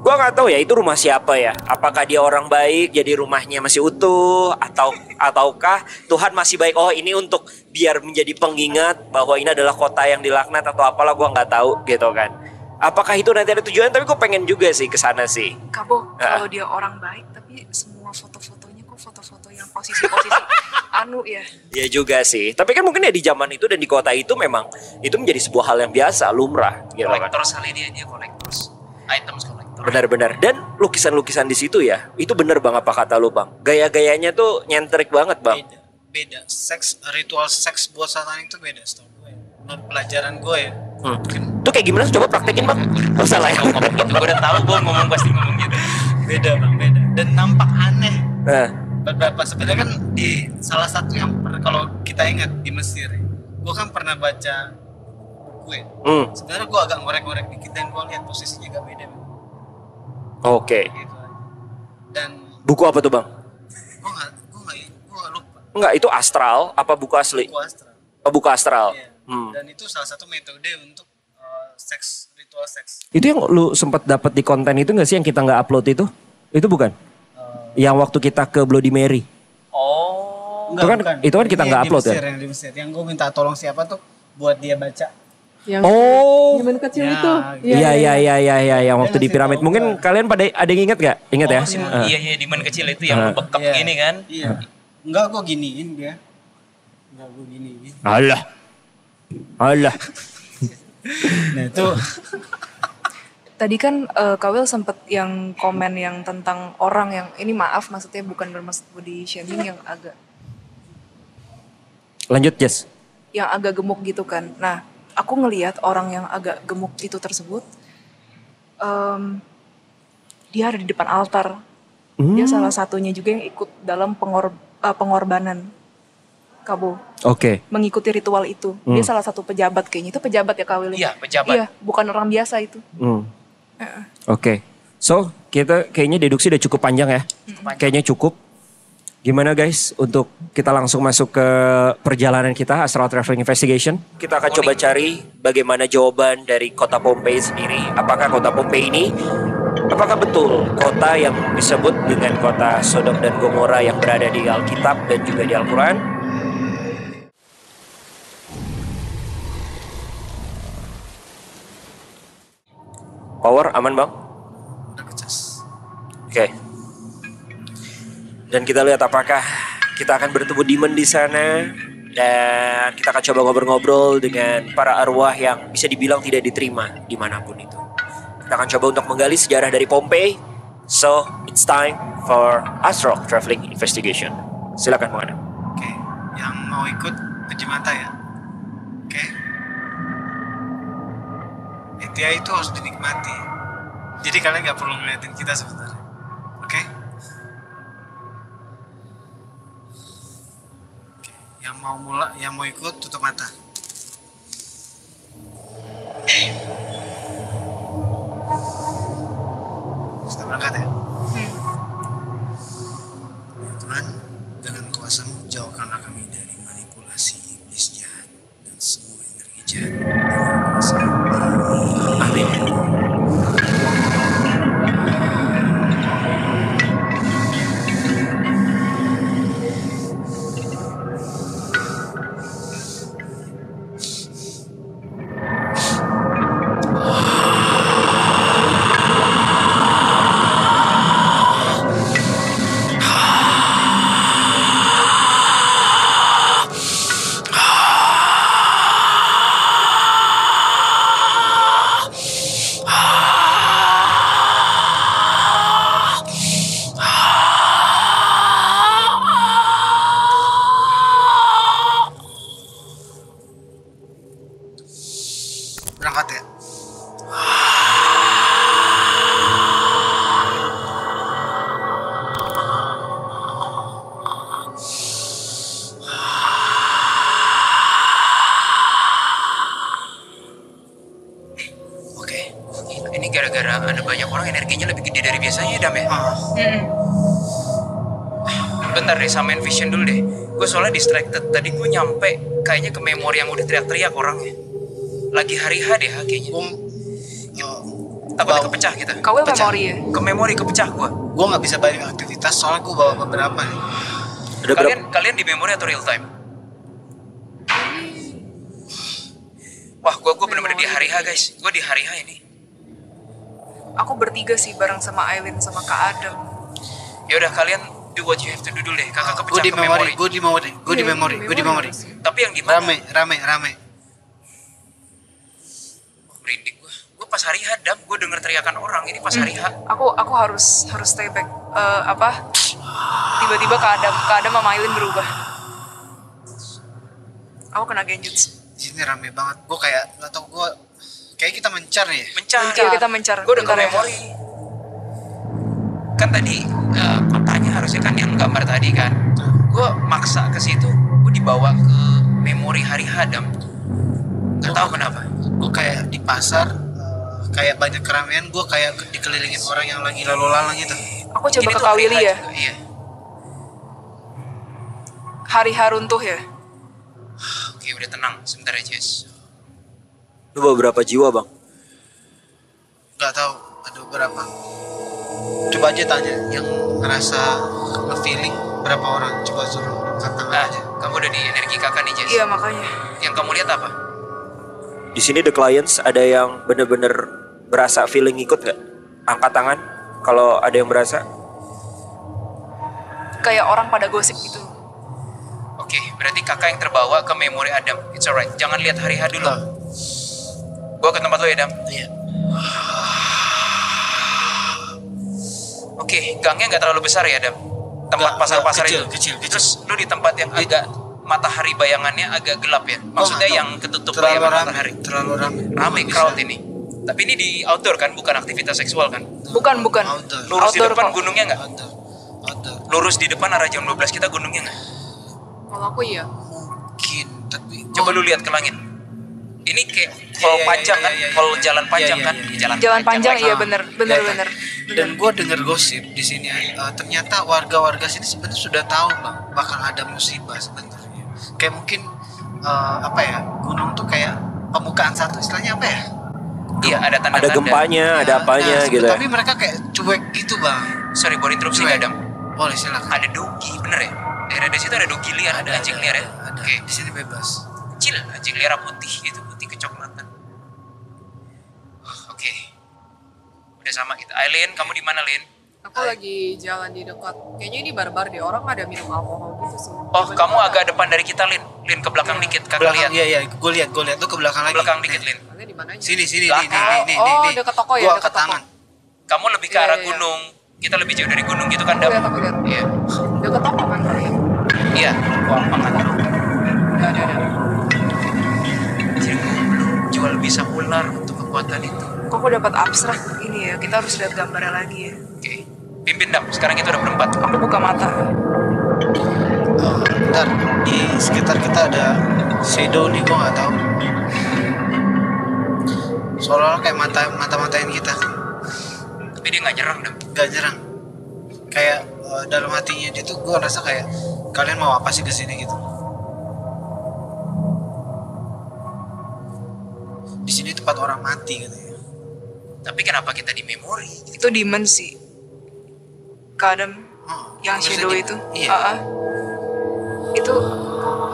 gua nggak tahu ya itu rumah siapa ya. Apakah dia orang baik jadi rumahnya masih utuh ataukah Tuhan masih baik? Oh, ini untuk biar menjadi pengingat bahwa ini adalah kota yang dilaknat atau apalah, gua nggak tahu gitu kan. Apakah itu nanti ada tujuan? Tapi gue pengen juga sih ke sana sih. Kabo, kalau dia orang baik, tapi semua foto-fotonya kok foto-foto yang posisi-posisi anu ya. Iya juga sih. Tapi kan mungkin ya di zaman itu dan di kota itu memang itu menjadi sebuah hal yang biasa, lumrah. Kolektor kali dia kolektor. Items kolektor. Benar-benar. Dan lukisan-lukisan di situ ya, itu bener bang apa kata lu bang. Gaya-gayanya tuh nyentrik banget bang. Beda. Seks, ritual seks buat satanik itu beda. Menurut pelajaran gue ya. Itu kayak gimana? Coba praktekin bang. Gak salah ya. Gue udah tahu gue ngomong pasti ngomong gitu. Beda bang, beda. Dan nampak aneh. Beberapa sebenarnya kan di salah satu yang kalau kita ingat di Mesir, gue kan pernah baca buku ya. Sebenarnya gue agak ngorek-ngorek dikit dan gue lihat posisinya agak beda. Oke. Gitu. Dan buku apa tuh bang? Gue lupa. Enggak, itu astral apa buku asli? Buku astral. Oh, buku astral. Iya. Dan itu salah satu metode untuk seks, ritual seks. Itu yang lu sempat dapat di konten itu nggak sih yang kita nggak upload itu? Itu bukan? Yang waktu kita ke Bloody Mary. Oh, itu kan, bukan. Itu kan kita nggak upload Mesir, ya? Yang di Mesir, yang gue minta tolong siapa tuh buat dia baca. Yang zaman kecil ya, itu. Iya, yang waktu di piramid. Mungkin kan. Kalian pada ada yang ingat nggak? Ingat ya? Iya, zaman kecil itu yang bekap gini kan? Iya. Enggak, gue giniin dia. Enggak, gue giniin. Alah. Nah itu tadi kan Kawil sempet yang komen yang tentang orang yang ini, maaf maksudnya bukan bermaksud body shaming, yang agak lanjut Jess yang agak gemuk gitu kan. Nah aku ngelihat orang yang agak gemuk itu tersebut dia ada di depan altar. Dia salah satunya juga yang ikut dalam pengorbanan Kabo. Oke. Mengikuti ritual itu. Dia salah satu pejabat kayaknya. Itu pejabat ya Kawil? Iya, pejabat. Iya, bukan orang biasa itu. Oke. So, kita kayaknya deduksi udah cukup panjang ya. Kayaknya cukup. Gimana guys untuk kita langsung masuk ke perjalanan kita Astral Traveling Investigation. Kita akan coba cari bagaimana jawaban dari kota Pompeii sendiri. Apakah kota Pompeii ini apakah betul kota yang disebut dengan kota Sodom dan Gomora yang berada di Alkitab dan juga di Al-Quran? Power aman bang? Oke. Dan kita lihat apakah kita akan bertemu demon di sana dan kita akan coba ngobrol-ngobrol dengan para arwah yang bisa dibilang tidak diterima dimanapun itu. Kita akan coba untuk menggali sejarah dari Pompeii. So it's time for Astral Traveling Investigation. Silakan menghadap. Oke, yang mau ikut uji mata ya. Oke. Etia itu harus dinikmati. Jadi kalian nggak perlu ngeliatin kita sebenarnya. Oke? Oke. Yang mau mulai, yang mau ikut tutup mata. Kita berangkat ya. Tuhan, dengan kuasa-Mu jauhkanlah kami dari manipulasi iblis jahat dan semua energi jahat dengan kuasa. Amin. Samain vision dulu deh, gue soalnya distracted. Tadi gue nyampe kayaknya ke memori yang udah teriak-teriak orangnya. Lagi hari H deh kayaknya. Takutnya kepecah gitu. Kau memori ya? Ke memori kepecah gue. Gue nggak bisa balik aktivitas soalnya gue bawa beberapa nih. Kalian di memori atau real time? Wah, gue bener-bener di hari H guys. Gue di hari H ini. Aku bertiga sih bareng sama Aileen sama Kak Adam. Ya udah kalian do what you have to do dulu deh. Kakak kepecah ke memori. Gue di memori. Tapi yang dimana? Rame. Merinding gue. Gue pas hari hadam, gue denger teriakan orang. Ini pas hari H. Aku harus stay back. Tiba-tiba keadaan sama Aileen berubah. Aku kena genjutsu. Di sini rame banget. Gue kayak nggak tau gue. Kayak kita mencar ya. Mencar. Gue denger memori. Kan tadi katanya harusnya kan yang gambar tadi kan gue maksa ke situ, gue dibawa ke memori hari hadam. Gak tau kenapa gue kayak di pasar, kayak banyak keramaian, gue kayak dikelilingin orang yang lagi lalu-lalang gitu. Aku coba ke Kawili ya juga, iya. Hari haruntuh ya. Oke, udah tenang sebentar ya Jess. Lu bawa berapa jiwa bang? Gak tau ada berapa. Coba aja tanya yang ngerasa feeling berapa orang, coba suruh katakan aja. Kamu udah di energi kakak nih Jess. Iya makanya. Yang kamu lihat apa? Di sini the clients ada yang bener-bener berasa feeling ikut nggak? Angkat tangan kalau ada yang berasa. Kayak orang pada gosip gitu. Oke, berarti kakak yang terbawa ke memori Adam. It's alright, jangan lihat hari H dulu. Gua ke tempat lo ya Dam. Iya. Oke, gangnya nggak terlalu besar ya, Dam? Tempat pasar-pasar itu. Kecil. Terus lu di tempat yang agak matahari bayangannya agak gelap ya? Maksudnya yang ketutup bayangan matahari. Terlalu rame crowd ini. Tapi ini di outdoor kan, bukan aktivitas seksual kan? Bukan. Outdoor. Lurus outdoor, di depan kok. Gunungnya nggak? Outdoor. Lurus di depan arah jam 12 kita gunungnya nggak? Kalau aku iya. Mungkin, tapi... Coba lu lihat ke langit. Ini kayak kalau panjang kan, kalau jalan panjang kan, jalan panjang iya bener. Dan gue dengar gosip di sini, ternyata warga-warga sini sebenarnya sudah tahu bang, bakal ada musibah sebenarnya. Kayak mungkin gunung tuh kayak pembukaan satu, istilahnya apa ya? Iya ada tanda-tanda. Ada gempanya, ada apanya gitu. Tapi mereka kayak cuek gitu bang. Sorry, boleh interupsi nggak Adam? Boleh silakan. Ada dogi bener ya? Daerah di situ ada dogi liar, ada anjing liar ya? Ada. Di sini bebas. Kecil, anjing liar putih gitu. Kecoklatan. Oke. Udah sama kita. Aileen, kamu di mana, Lin? Aku lagi jalan di dekat. Kayaknya ini barbar deh, orang ada minum alkohol gitu sih. Oh, kamu agak depan dari kita, Lin. Lin ke belakang dikit, kakak lihat. Iya, gue lihat tuh ke belakang lagi. Belakang dikit, Lin. Di mana aja? Sini. Ini. Oh, dekat toko ya, dekat toko. Kamu lebih ke arah gunung. Kita lebih jauh dari gunung gitu kan, Dam? Iya. Dekat toko kan, Lin. Iya, gampang kan? Ada. Jual bisa ular untuk kekuatan itu. Kok aku dapat abstrak ini ya? Kita harus lihat gambarnya lagi ya. Oke. Pimpin dam, sekarang kita udah berempat. Aku buka mata. Bentar, di sekitar kita ada shadow nih, gua nggak tahu. Soalnya kayak mata-matain kita. Tapi dia nggak nyerang dam. Nggak nyerang. Kayak dalam hatinya dia tuh gua rasa kayak kalian mau apa sih kesini gitu. Di sini tempat orang mati katanya. Tapi kenapa kita di memori? Gitu? Itu demon sih. Kadang yang shadow itu. Iya. Itu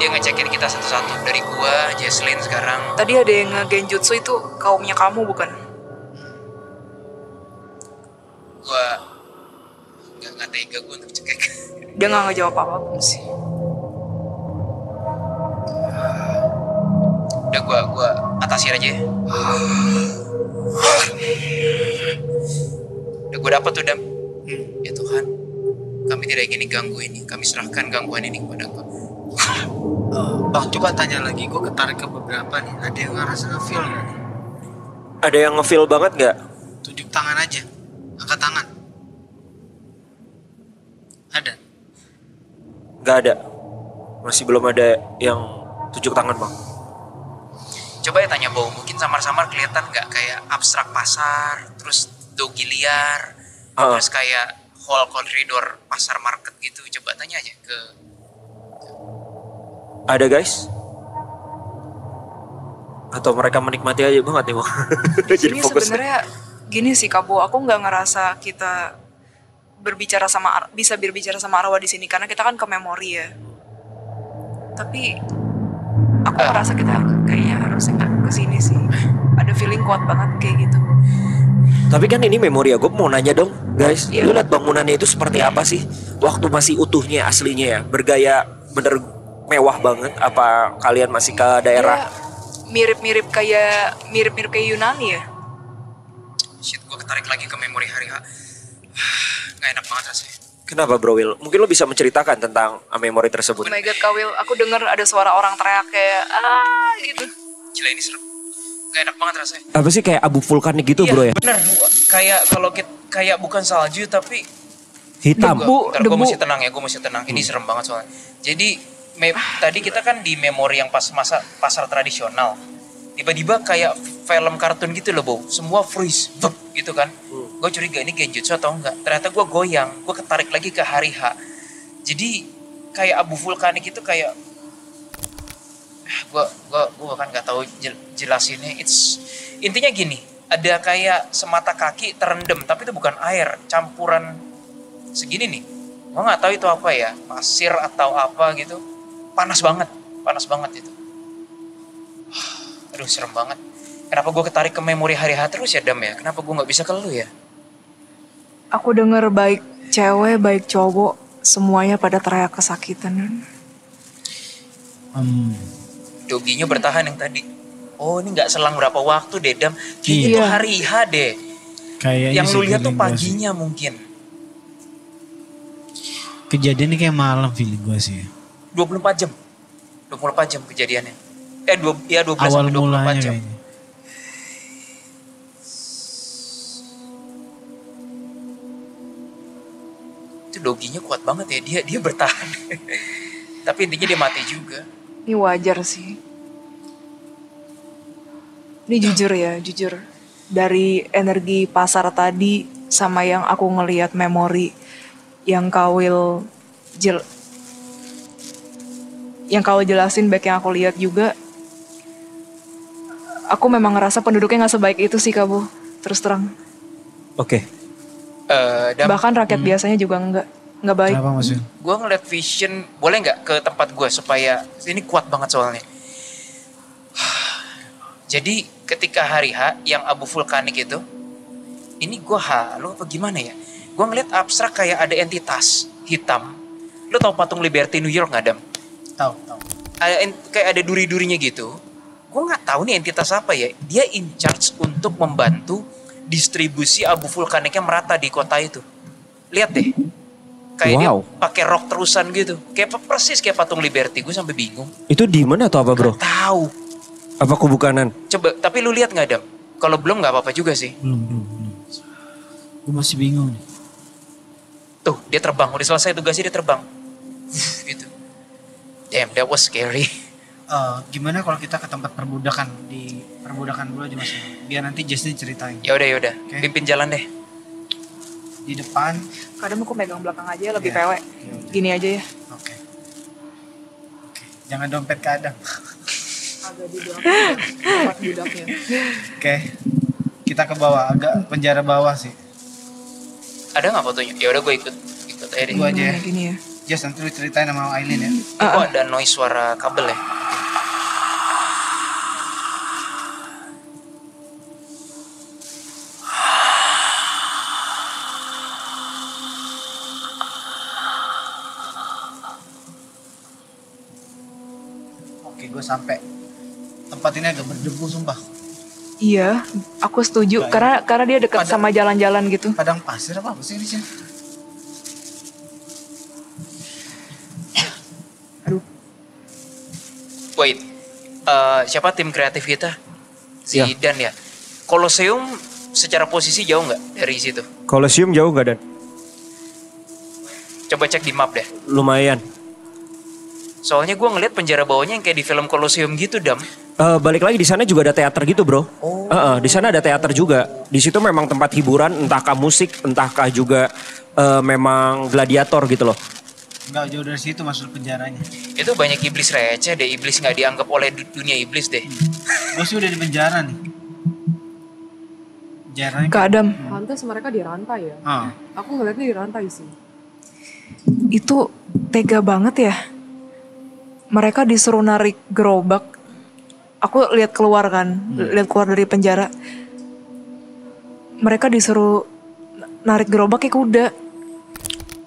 dia ngecekin kita satu-satu dari gua, Jesslyn sekarang. Tadi ada yang nge-genjutsu itu kaumnya kamu bukan? Gua nggak tega gua untuk cekek. Dia nggak ngejawab apa-apa sih. Udah gua atasir aja ya. Udah gua dapet tuh Dam. Ya Tuhan, kami tidak ingin diganggu ini. Kami serahkan gangguan ini kepada Engkau. Bang, coba tanya lagi. Gue ketarik ke beberapa nih. Ada yang ngerasa ngefeel nggak? Ada yang ngefeel banget nggak? Tunjuk tangan aja. Angkat tangan. Ada? Nggak ada. Masih belum ada yang tunjuk tangan bang. Coba ya tanya bau. Mungkin samar-samar kelihatan nggak kayak abstrak pasar, terus dogi liar. Terus kayak hall koridor pasar market gitu, coba tanya aja ke... Ada guys? Atau mereka menikmati aja banget nih bang? Jadi fokus. Sebenarnya gini sih Kabo, aku nggak ngerasa kita bisa berbicara sama arwah di sini karena kita kan ke memori ya. Tapi aku ngerasa kita kayaknya harusnya kesini sih. Ada feeling kuat banget kayak gitu. Tapi kan ini memori ya, gue mau nanya dong guys, lu lihat bangunannya itu seperti apa sih? Waktu masih utuhnya aslinya ya, bergaya bener mewah banget, apa kalian masih ke daerah? Mirip-mirip kayak Yunani ya? Shit, gue ketarik lagi ke memori hari H. Nggak enak banget rasanya. Kenapa bro Will? Mungkin lo bisa menceritakan tentang memori tersebut. Oh my god Kak Will, aku denger ada suara orang teriak kayak gitu. Gila ini seru. Gak enak banget rasanya. Apa sih kayak abu vulkanik gitu iya, bro ya? Bener, kayak kalau kayak bukan salju tapi hitam. Gue mesti tenang ya, gue mesti tenang. Ini serem banget soalnya. Jadi tadi kita kan di memori yang pas masa pasar tradisional. Tiba-tiba kayak film kartun gitu loh, Bo. Semua freeze, gitu kan. Gue curiga ini genjutsu atau enggak. Ternyata gue goyang, gue ketarik lagi ke hari H. Jadi kayak abu vulkanik itu kayak gue kan nggak tahu jelasinnya. Intinya gini, ada kayak semata kaki terendam, tapi itu bukan air, campuran segini nih. Gue nggak tahu itu apa ya, pasir atau apa gitu. Panas banget itu. Aduh serem banget. Kenapa gue ketarik ke memori hari H terus ya Dam ya? Kenapa gue nggak bisa ke lu ya? Aku denger baik cewek baik cowok semuanya pada teriak kesakitan. Doginya bertahan yang tadi. Oh ini gak selang berapa waktu deh Dam. Kayaknya itu hari H deh. Kayaknya yang lu lihat tuh paginya mungkin. Kejadiannya kayak malam feeling gue sih. 24 jam kejadiannya. 12 awal sampai 24 jam. Kayaknya. Itu doginya kuat banget ya. Dia bertahan. Tapi intinya dia mati juga. Ini wajar sih. Ini jujur ya, jujur. Dari energi pasar tadi sama yang aku ngelihat memori yang kau jelasin baik yang aku lihat juga. Aku memang ngerasa penduduknya nggak sebaik itu sih Kabo, terus terang. Oke. Bahkan rakyat biasanya juga enggak. Nggak baik. Kenapa maksudnya? Gue ngeliat vision, boleh nggak ke tempat gue supaya ini kuat banget soalnya. Jadi ketika hari H yang abu vulkanik itu, ini gue halu apa gimana ya? Gue ngeliat abstrak kayak ada entitas hitam. Lo tau patung Liberty New York nggak Dam? Tahu. Kayak ada duri-durinya gitu. Gue nggak tahu nih entitas apa ya. Dia in charge untuk membantu distribusi abu vulkaniknya merata di kota itu. Lihat deh. Kayak dia pakai rok terusan gitu. Kayak persis kayak patung Liberty. Gue sampai bingung. Itu di mana atau apa, bro? Gak tahu. Apa kubu kanan? Coba, tapi lu lihat nggak, Dam? Kalau belum nggak apa-apa juga sih. Belum. Gue masih bingung nih. Tuh, dia terbang. Udah selesai tugasnya, dia terbang. Gitu. Damn, that was scary. Gimana kalau kita ke tempat perbudakan, di perbudakan dulu aja mas, biar nanti Jesslyn ceritain. Ya udah, okay. Pimpin jalan deh. Di depan. Kadang aku megang belakang aja lebih pewe. Yaudah. Gini aja ya. Oke. Jangan dompet ke Adam. Agak di belakang budaknya. Oke. Kita ke bawah, agak penjara bawah sih. Ada nggak fotonya? Ya udah, gue ikut aja deh. Gue aja ya. Gini ya. Jess, nanti lu ceritain sama Aileen ya. Kok ada noise suara kabel ya? Oke, gue sampai. Tempat ini agak berdebu sumpah. Iya, aku setuju. Gak, karena dia dekat sama jalan-jalan gitu. Padang pasir apa sih ini sih? Wait, siapa tim kreatif kita? Si Dan ya. Colosseum secara posisi jauh nggak dari situ? Colosseum jauh nggak, Dan? Coba cek di map deh. Lumayan. Soalnya gue ngeliat penjara bawahnya yang kayak di film Colosseum gitu, Dam. Balik lagi, di sana juga ada teater gitu, bro. Di sana ada teater juga. Di situ memang tempat hiburan, entahkah musik, entahkah juga memang gladiator gitu loh. Nggak jauh dari situ masuk penjaranya. Itu banyak iblis receh deh. Iblis nggak dianggap oleh dunia iblis deh. Gue sih udah di penjara nih. Jarang. Kak Adam. Lantas mereka dirantai ya. Aku ngeliatnya dirantai sih. Itu tega banget ya. Mereka disuruh narik gerobak. Aku lihat keluar kan. Lihat keluar dari penjara. Mereka disuruh narik gerobak kayak kuda.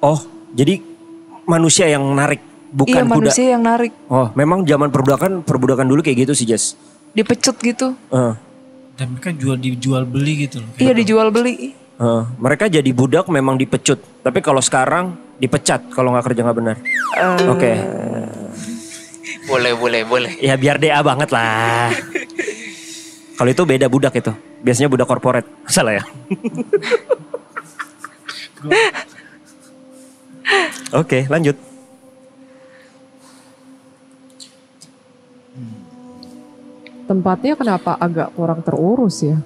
Oh, jadi manusia yang narik, bukan kuda. Iya, manusia yang narik. Oh, memang zaman perbudakan dulu kayak gitu sih, Jess. Dipecut gitu. Dan mereka dijual beli gitu loh. Iya, dijual beli. Mereka jadi budak memang dipecut. Tapi kalau sekarang dipecat kalau nggak kerja nggak benar. Oke. Boleh. Ya biar DA banget lah. Kalau itu beda budak itu. Biasanya budak korporat. Salah ya. Oke, lanjut. Tempatnya kenapa agak kurang terurus ya?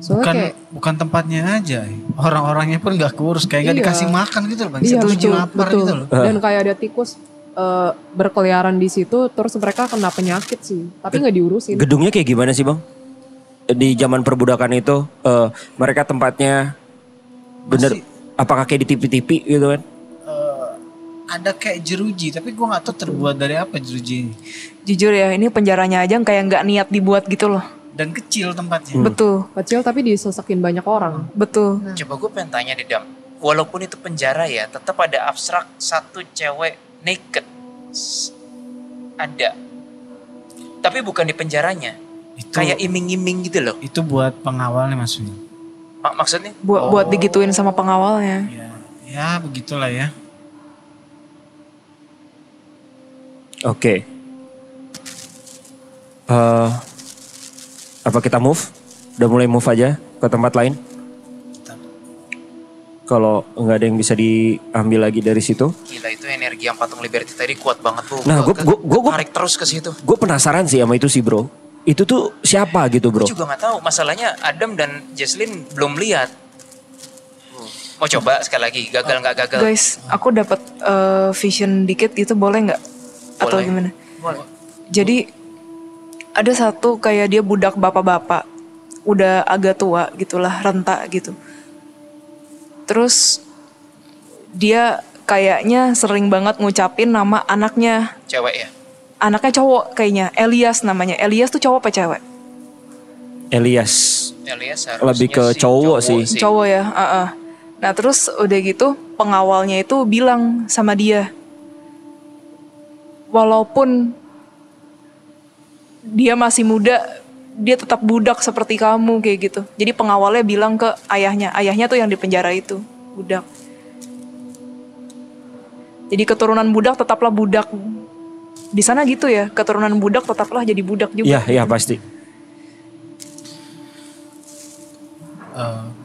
Soalnya bukan tempatnya aja. Orang-orangnya pun gak keurus. Kayak gak dikasih makan gitu loh. Iya, betul, lapar gitu loh. Dan kayak ada tikus berkeliaran di situ. Terus mereka kena penyakit sih. Tapi gak diurusin. Gedungnya kayak gimana sih, Bang? Di zaman perbudakan itu. Mereka tempatnya bener. Apakah kayak di tipi-tipi gitu kan? Ada kayak jeruji, tapi gue gak tahu terbuat dari apa jeruji ini. Jujur ya, ini penjaranya aja kayak gak niat dibuat gitu loh. Dan kecil tempatnya. Betul. Kecil tapi disesakin banyak orang. Betul. Coba gue pengen tanya deh, Dam. Walaupun itu penjara ya, tetap ada abstrak satu cewek naked. Ada. Tapi bukan di penjaranya. Itu, kayak iming-iming gitu loh. Itu buat pengawalnya maksudnya. Maksudnya? Buat digituin sama pengawalnya. Ya begitulah ya. Oke. Apa kita move? Udah mulai move aja ke tempat lain? Kalau nggak ada yang bisa diambil lagi dari situ? Gila, itu energi yang patung Liberty tadi kuat banget, bro. Nah, gue tarik terus ke situ. Gue penasaran sih sama itu sih, bro. Itu tuh siapa gitu, bro? Gue juga nggak tahu. Masalahnya Adam dan Jesslyn belum lihat. Mau coba sekali lagi, gagal nggak gagal? Guys, aku dapat vision dikit, itu boleh nggak? Atau gimana? Boleh. Jadi ada satu kayak dia budak bapak-bapak, udah agak tua gitulah, renta gitu. Terus dia kayaknya sering banget ngucapin nama anaknya. Cewek ya? Anaknya cowok kayaknya, Elias namanya. Elias tuh cowok apa cewek? Elias lebih ke cowok sih. Cowok ya. Nah terus udah gitu pengawalnya itu bilang sama dia. Walaupun dia masih muda, dia tetap budak seperti kamu kayak gitu. Jadi pengawalnya bilang ke ayahnya tuh yang di penjara itu, budak. Jadi keturunan budak tetaplah budak. Di sana gitu ya, keturunan budak tetaplah jadi budak juga. Iya, iya pasti.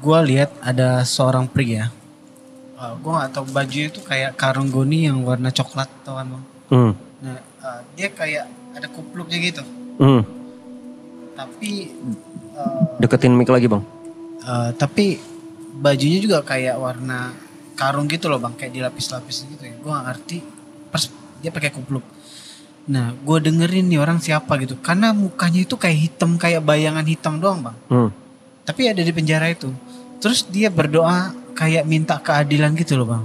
Gue lihat ada seorang pria. Gue gak tau bajunya itu kayak karung goni yang warna coklat, tau kan bang? Mm. Nah, dia kayak ada kupluknya gitu. Mm. Tapi deketin mic lagi bang. Tapi bajunya juga kayak warna karung gitu loh bang, kayak dilapis-lapis gitu ya. Gue gak ngerti, dia pakai kupluk. Nah gue dengerin nih orang siapa gitu, karena mukanya itu kayak hitam, kayak bayangan hitam doang bang. Mm. Tapi ada di penjara itu. Terus dia berdoa kayak minta keadilan gitu loh bang,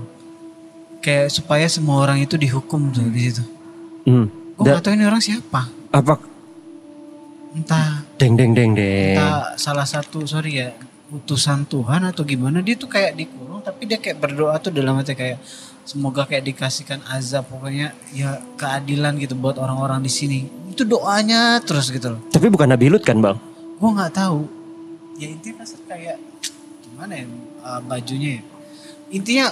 kayak supaya semua orang itu dihukum tuh di situ. Gue gak tau ini orang siapa. Apa? Entah. Deng. Entah salah satu, sorry ya, utusan Tuhan atau gimana. Dia tuh kayak dikurung, tapi dia kayak berdoa tuh dalam hati kayak semoga kayak dikasihkan azab, pokoknya ya keadilan gitu buat orang-orang di sini. Itu doanya terus gitu loh. Tapi bukan Nabi Lut kan bang? Gue gak tahu. Ya intinya kayak gimana ya, bajunya ya. Intinya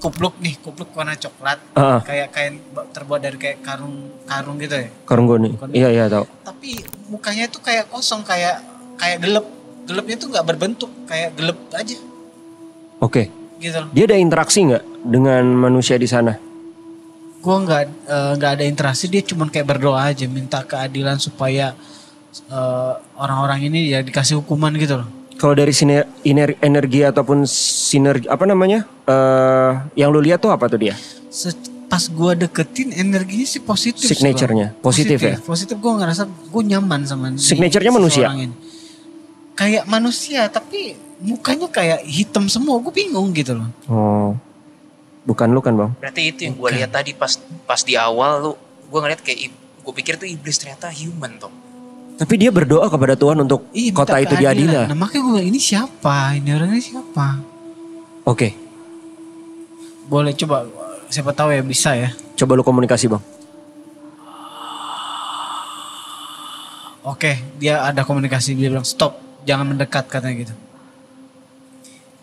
kupluk nih, kupluk warna coklat, kayak kain terbuat dari kayak karung gitu ya. Karung goni. Iya tahu. Tapi mukanya tuh kayak kosong, kayak gelap. Gelapnya tuh nggak berbentuk, kayak gelap aja. Oke. Okay. Gitu. Dia ada interaksi nggak dengan manusia di sana? Gua nggak ada interaksi, dia cuma kayak berdoa aja, minta keadilan supaya orang-orang ini ya dikasih hukuman gitu loh. Kalau dari energi ataupun sinergi apa namanya, yang lu lihat tuh apa tuh dia? Pas gua deketin energinya sih positif. Signaturenya positif ya. Positif, gua ngerasa gua nyaman sama. Signaturenya manusia. Kayak manusia tapi mukanya kayak hitam semua, gua bingung gitu loh. Oh, bukan lu kan bang? Berarti itu yang gua lihat tadi pas di awal lu, gua ngeliat kayak gua pikir tuh iblis ternyata human tuh. Tapi dia berdoa kepada Tuhan untuk kota itu diadili. Nah, makanya gue bilang ini siapa? Ini orangnya siapa? Oke. Boleh coba, siapa tahu ya bisa ya. Coba lu komunikasi bang. Oke, dia ada komunikasi, dia bilang stop, jangan mendekat katanya gitu.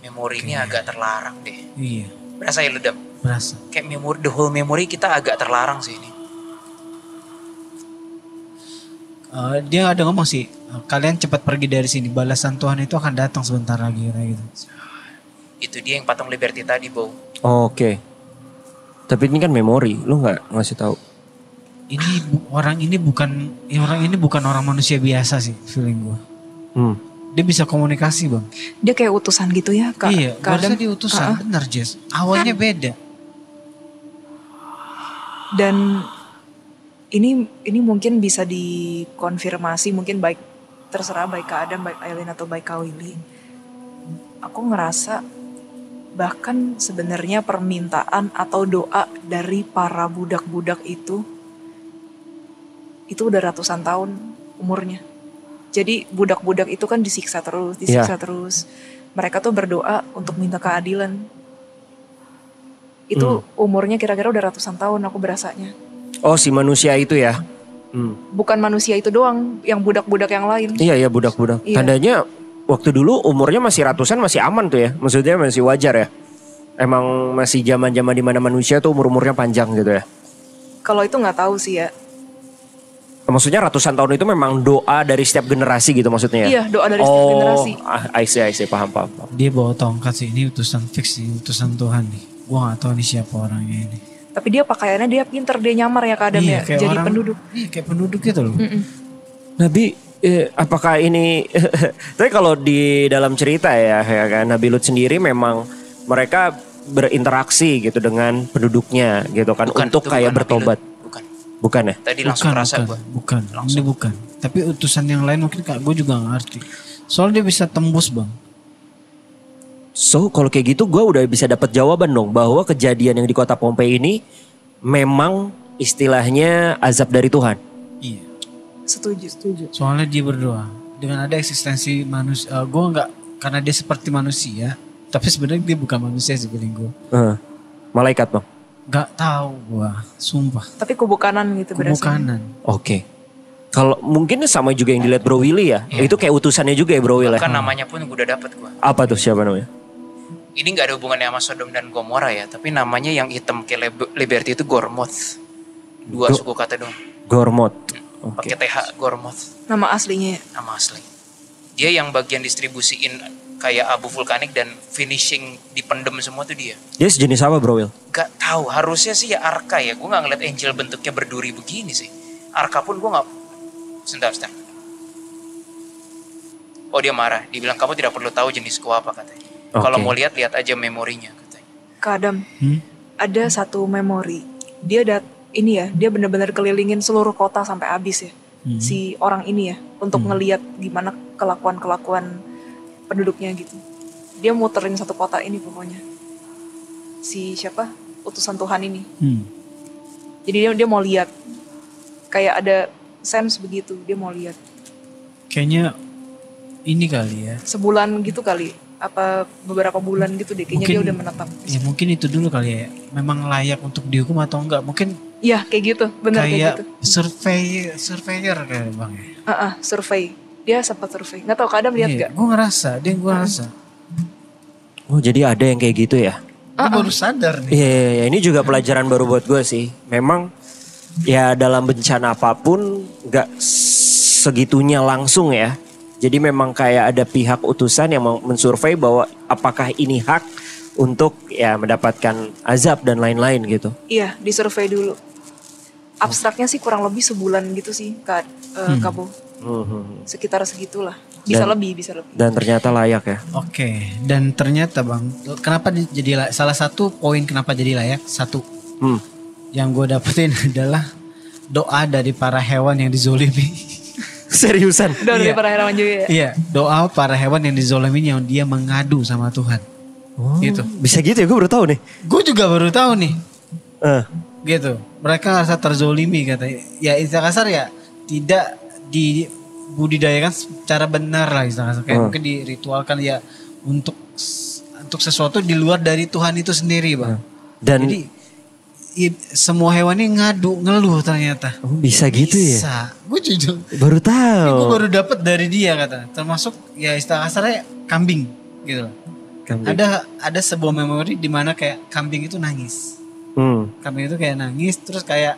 Memori ini agak terlarang deh. Iya. Berasa ya Ludam? Berasa. Kayak memori, the whole memory kita agak terlarang sih ini. Dia ada ngomong sih, kalian cepat pergi dari sini, balasan Tuhan itu akan datang sebentar lagi gitu. Itu dia yang patung Liberty tadi, Bo. Oh, oke. Okay. Tapi ini kan memori, lu nggak ngasih tahu. Ini orang ini bukan orang manusia biasa sih, feeling gua. Dia bisa komunikasi, Bang. Dia kayak utusan gitu ya, Kak. Iya, harusnya dia utusan, benar Jess. Awalnya beda. Dan ini mungkin bisa dikonfirmasi, mungkin baik terserah baik Kak Adam, baik Aileen atau baik Kak Wilin. Aku ngerasa bahkan sebenarnya permintaan atau doa dari para budak-budak itu udah ratusan tahun umurnya. Jadi budak-budak itu kan disiksa terus. Mereka tuh berdoa untuk minta keadilan. Itu umurnya kira-kira udah ratusan tahun aku berasanya. Oh si manusia itu ya. Bukan manusia itu doang, yang budak-budak yang lain. Iya budak-budak. Iya. Tandanya waktu dulu umurnya masih ratusan, masih aman tuh ya. Maksudnya masih wajar ya. Emang masih zaman-zaman di mana manusia tuh umur-umurnya panjang gitu ya. Kalau itu nggak tahu sih ya. Maksudnya ratusan tahun itu memang doa dari setiap generasi gitu maksudnya ya? Iya doa dari setiap generasi. Oh I see paham. Dia bawa tongkat sih, ini utusan fix nih, utusan Tuhan nih. Gua nggak tahu nih siapa orangnya ini. Tapi dia pakaiannya dia pinter, dia nyamar ya Kak Adam ya, jadi orang, penduduk. Iya kayak penduduk gitu loh. Nabi, apakah ini, tapi kalau di dalam cerita ya kan Nabi Lut sendiri memang mereka berinteraksi gitu dengan penduduknya gitu kan. Bukan, untuk kayak bertobat. Bukan ya? Tadi langsung rasa gue. Bukan, ini bukan. Tapi utusan yang lain mungkin Kak, gue juga gak ngerti. Soalnya dia bisa tembus bang. So kalau kayak gitu gue udah bisa dapat jawaban dong bahwa kejadian yang di kota Pompeii ini memang istilahnya azab dari Tuhan. Iya. Setuju. Soalnya dia berdoa dengan ada eksistensi manusia. Gue nggak, karena dia seperti manusia, tapi sebenarnya dia bukan manusia sih feeling gue. Malaikat bang? Gak tahu gue, sumpah. Tapi kebukanan gitu berarti. Kebukanan. Oke. Okay. Kalau mungkin sama juga yang dilihat Bro Willy ya. Itu kayak utusannya juga ya Bro Willy. Kan namanya pun gue udah dapet gue. Apa tuh siapa namanya? Ini nggak ada hubungannya sama Sodom dan Gomora ya, tapi namanya yang hitam kayak Liberty itu Gormoth. Dua suku kata dong. Gormoth. Pakai TH, Gormoth. Nama aslinya ya? Nama asli. Dia yang bagian distribusiin kayak abu vulkanik dan finishing dipendem semua tuh dia. Dia sejenis apa bro Will? Gak tahu, harusnya sih ya Arka ya. Gue gak ngeliat Angel bentuknya berduri begini sih. Arka pun gue gak... Sebentar. Oh dia marah, dia bilang kamu tidak perlu tahu jenisku apa katanya. Okay. Kalau mau lihat, lihat aja memorinya katanya. Kak Adam, ada satu memori. Dia dia benar-benar kelilingin seluruh kota sampai habis ya. Si orang ini ya, untuk ngelihat gimana kelakuan-kelakuan penduduknya gitu. Dia muterin satu kota ini pokoknya. Si siapa? Utusan Tuhan ini. Jadi dia mau lihat. Kayak ada sense begitu, dia mau lihat. Kayaknya ini kali ya. Sebulan gitu kali. Apa beberapa bulan gitu deh, kayaknya mungkin, dia udah menetap. Ya mungkin itu dulu kali ya, memang layak untuk dihukum atau enggak, mungkin. Iya kayak gitu, benar kayak gitu. Surveyor kayak bang ya. Survei, dia sempat survei, nggak tahu kadang lihat nggak? Gue ngerasa, ngerasa. Oh jadi ada yang kayak gitu ya? Gue baru sadar nih. Iya, ini juga pelajaran baru buat gue sih. Memang ya dalam bencana apapun nggak segitunya langsung ya. Jadi memang kayak ada pihak utusan yang mensurvei bahwa apakah ini hak untuk ya mendapatkan azab dan lain-lain gitu. Iya, disurvei dulu. Abstraknya sih kurang lebih sebulan gitu sih, Kabo. Sekitar segitulah. Bisa lebih. Dan ternyata layak ya. Oke, dan ternyata Bang, kenapa jadi layak? Salah satu poin kenapa jadi layak, yang gue dapetin adalah doa dari para hewan yang dizolimi. Seriusan. Doa dari para hewan juga ya. Iya, doa para hewan yang dizolimin yang dia mengadu sama Tuhan. Oh, gitu. Bisa gitu ya, gue baru tahu nih. Gue juga baru tahu nih. Gitu. Mereka rasa terzolimi katanya. Ya istilah kasar ya, tidak dibudidayakan secara benar lah istilah kasar. Kayak mungkin diritualkan ya untuk sesuatu di luar dari Tuhan itu sendiri, Bang. Dan jadi semua hewannya ngeluh ternyata. Oh, bisa gitu ya? Bisa. Gue jujur. Baru tahu. Gue baru dapat dari dia katanya. Termasuk ya istilah kasarnya kambing gitu. Kambing. Ada sebuah memori di mana kayak kambing itu nangis. Kambing itu kayak nangis terus kayak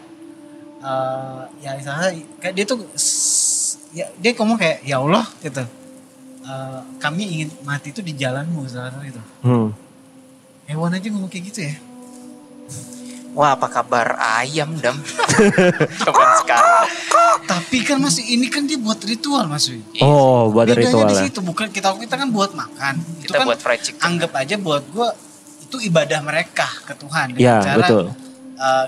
ya istilah kayak dia tuh ya, dia ngomong kayak ya Allah gitu. Kami ingin mati itu di jalanmu misalnya gitu. Hewan aja ngomong kayak gitu ya. Wah apa kabar ayam Dam? Tapi kan Mas ini kan dia buat ritual Mas. Oh buat ritual ya. Itu bukan kita kan buat makan. Kita itu kan buat fried chicken. Anggap aja buat gue itu ibadah mereka ke Tuhan. Ya cara, betul.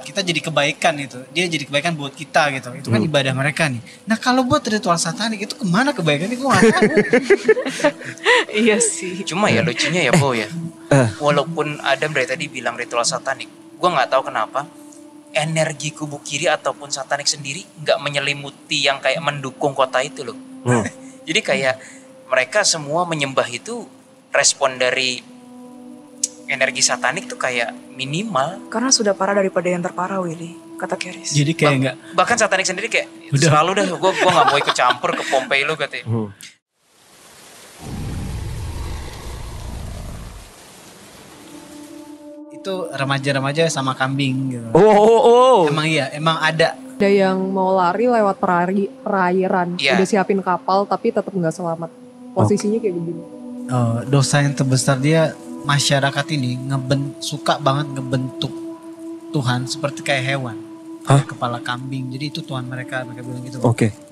Kita jadi kebaikan itu. Dia jadi kebaikan buat kita gitu. Itu kan ibadah mereka nih. Nah kalau buat ritual satanik itu kemana kebaikannya gue gak tahu. Iya sih. Cuma ya lucunya ya Bo ya. Walaupun Adam dari tadi bilang ritual satanik. Gue gak tahu kenapa energi kubu kiri ataupun satanik sendiri gak menyelimuti yang kayak mendukung kota itu loh. Jadi kayak mereka semua menyembah itu respon dari energi satanik tuh kayak minimal. Karena sudah parah daripada yang terparah Willy. Kata Keris. Jadi kayak gak. Bahkan satanik sendiri kayak udah. Selalu dah gue gak mau ikut campur ke Pompeii lo katanya. Itu remaja-remaja sama kambing gitu. Emang iya, emang ada. Ada yang mau lari lewat perairan, udah siapin kapal tapi tetap nggak selamat. Posisinya kayak begini. Dosa yang terbesar dia masyarakat ini suka banget ngebentuk Tuhan seperti kayak hewan, kayak kepala kambing. Jadi itu Tuhan mereka bilang gitu. Oke.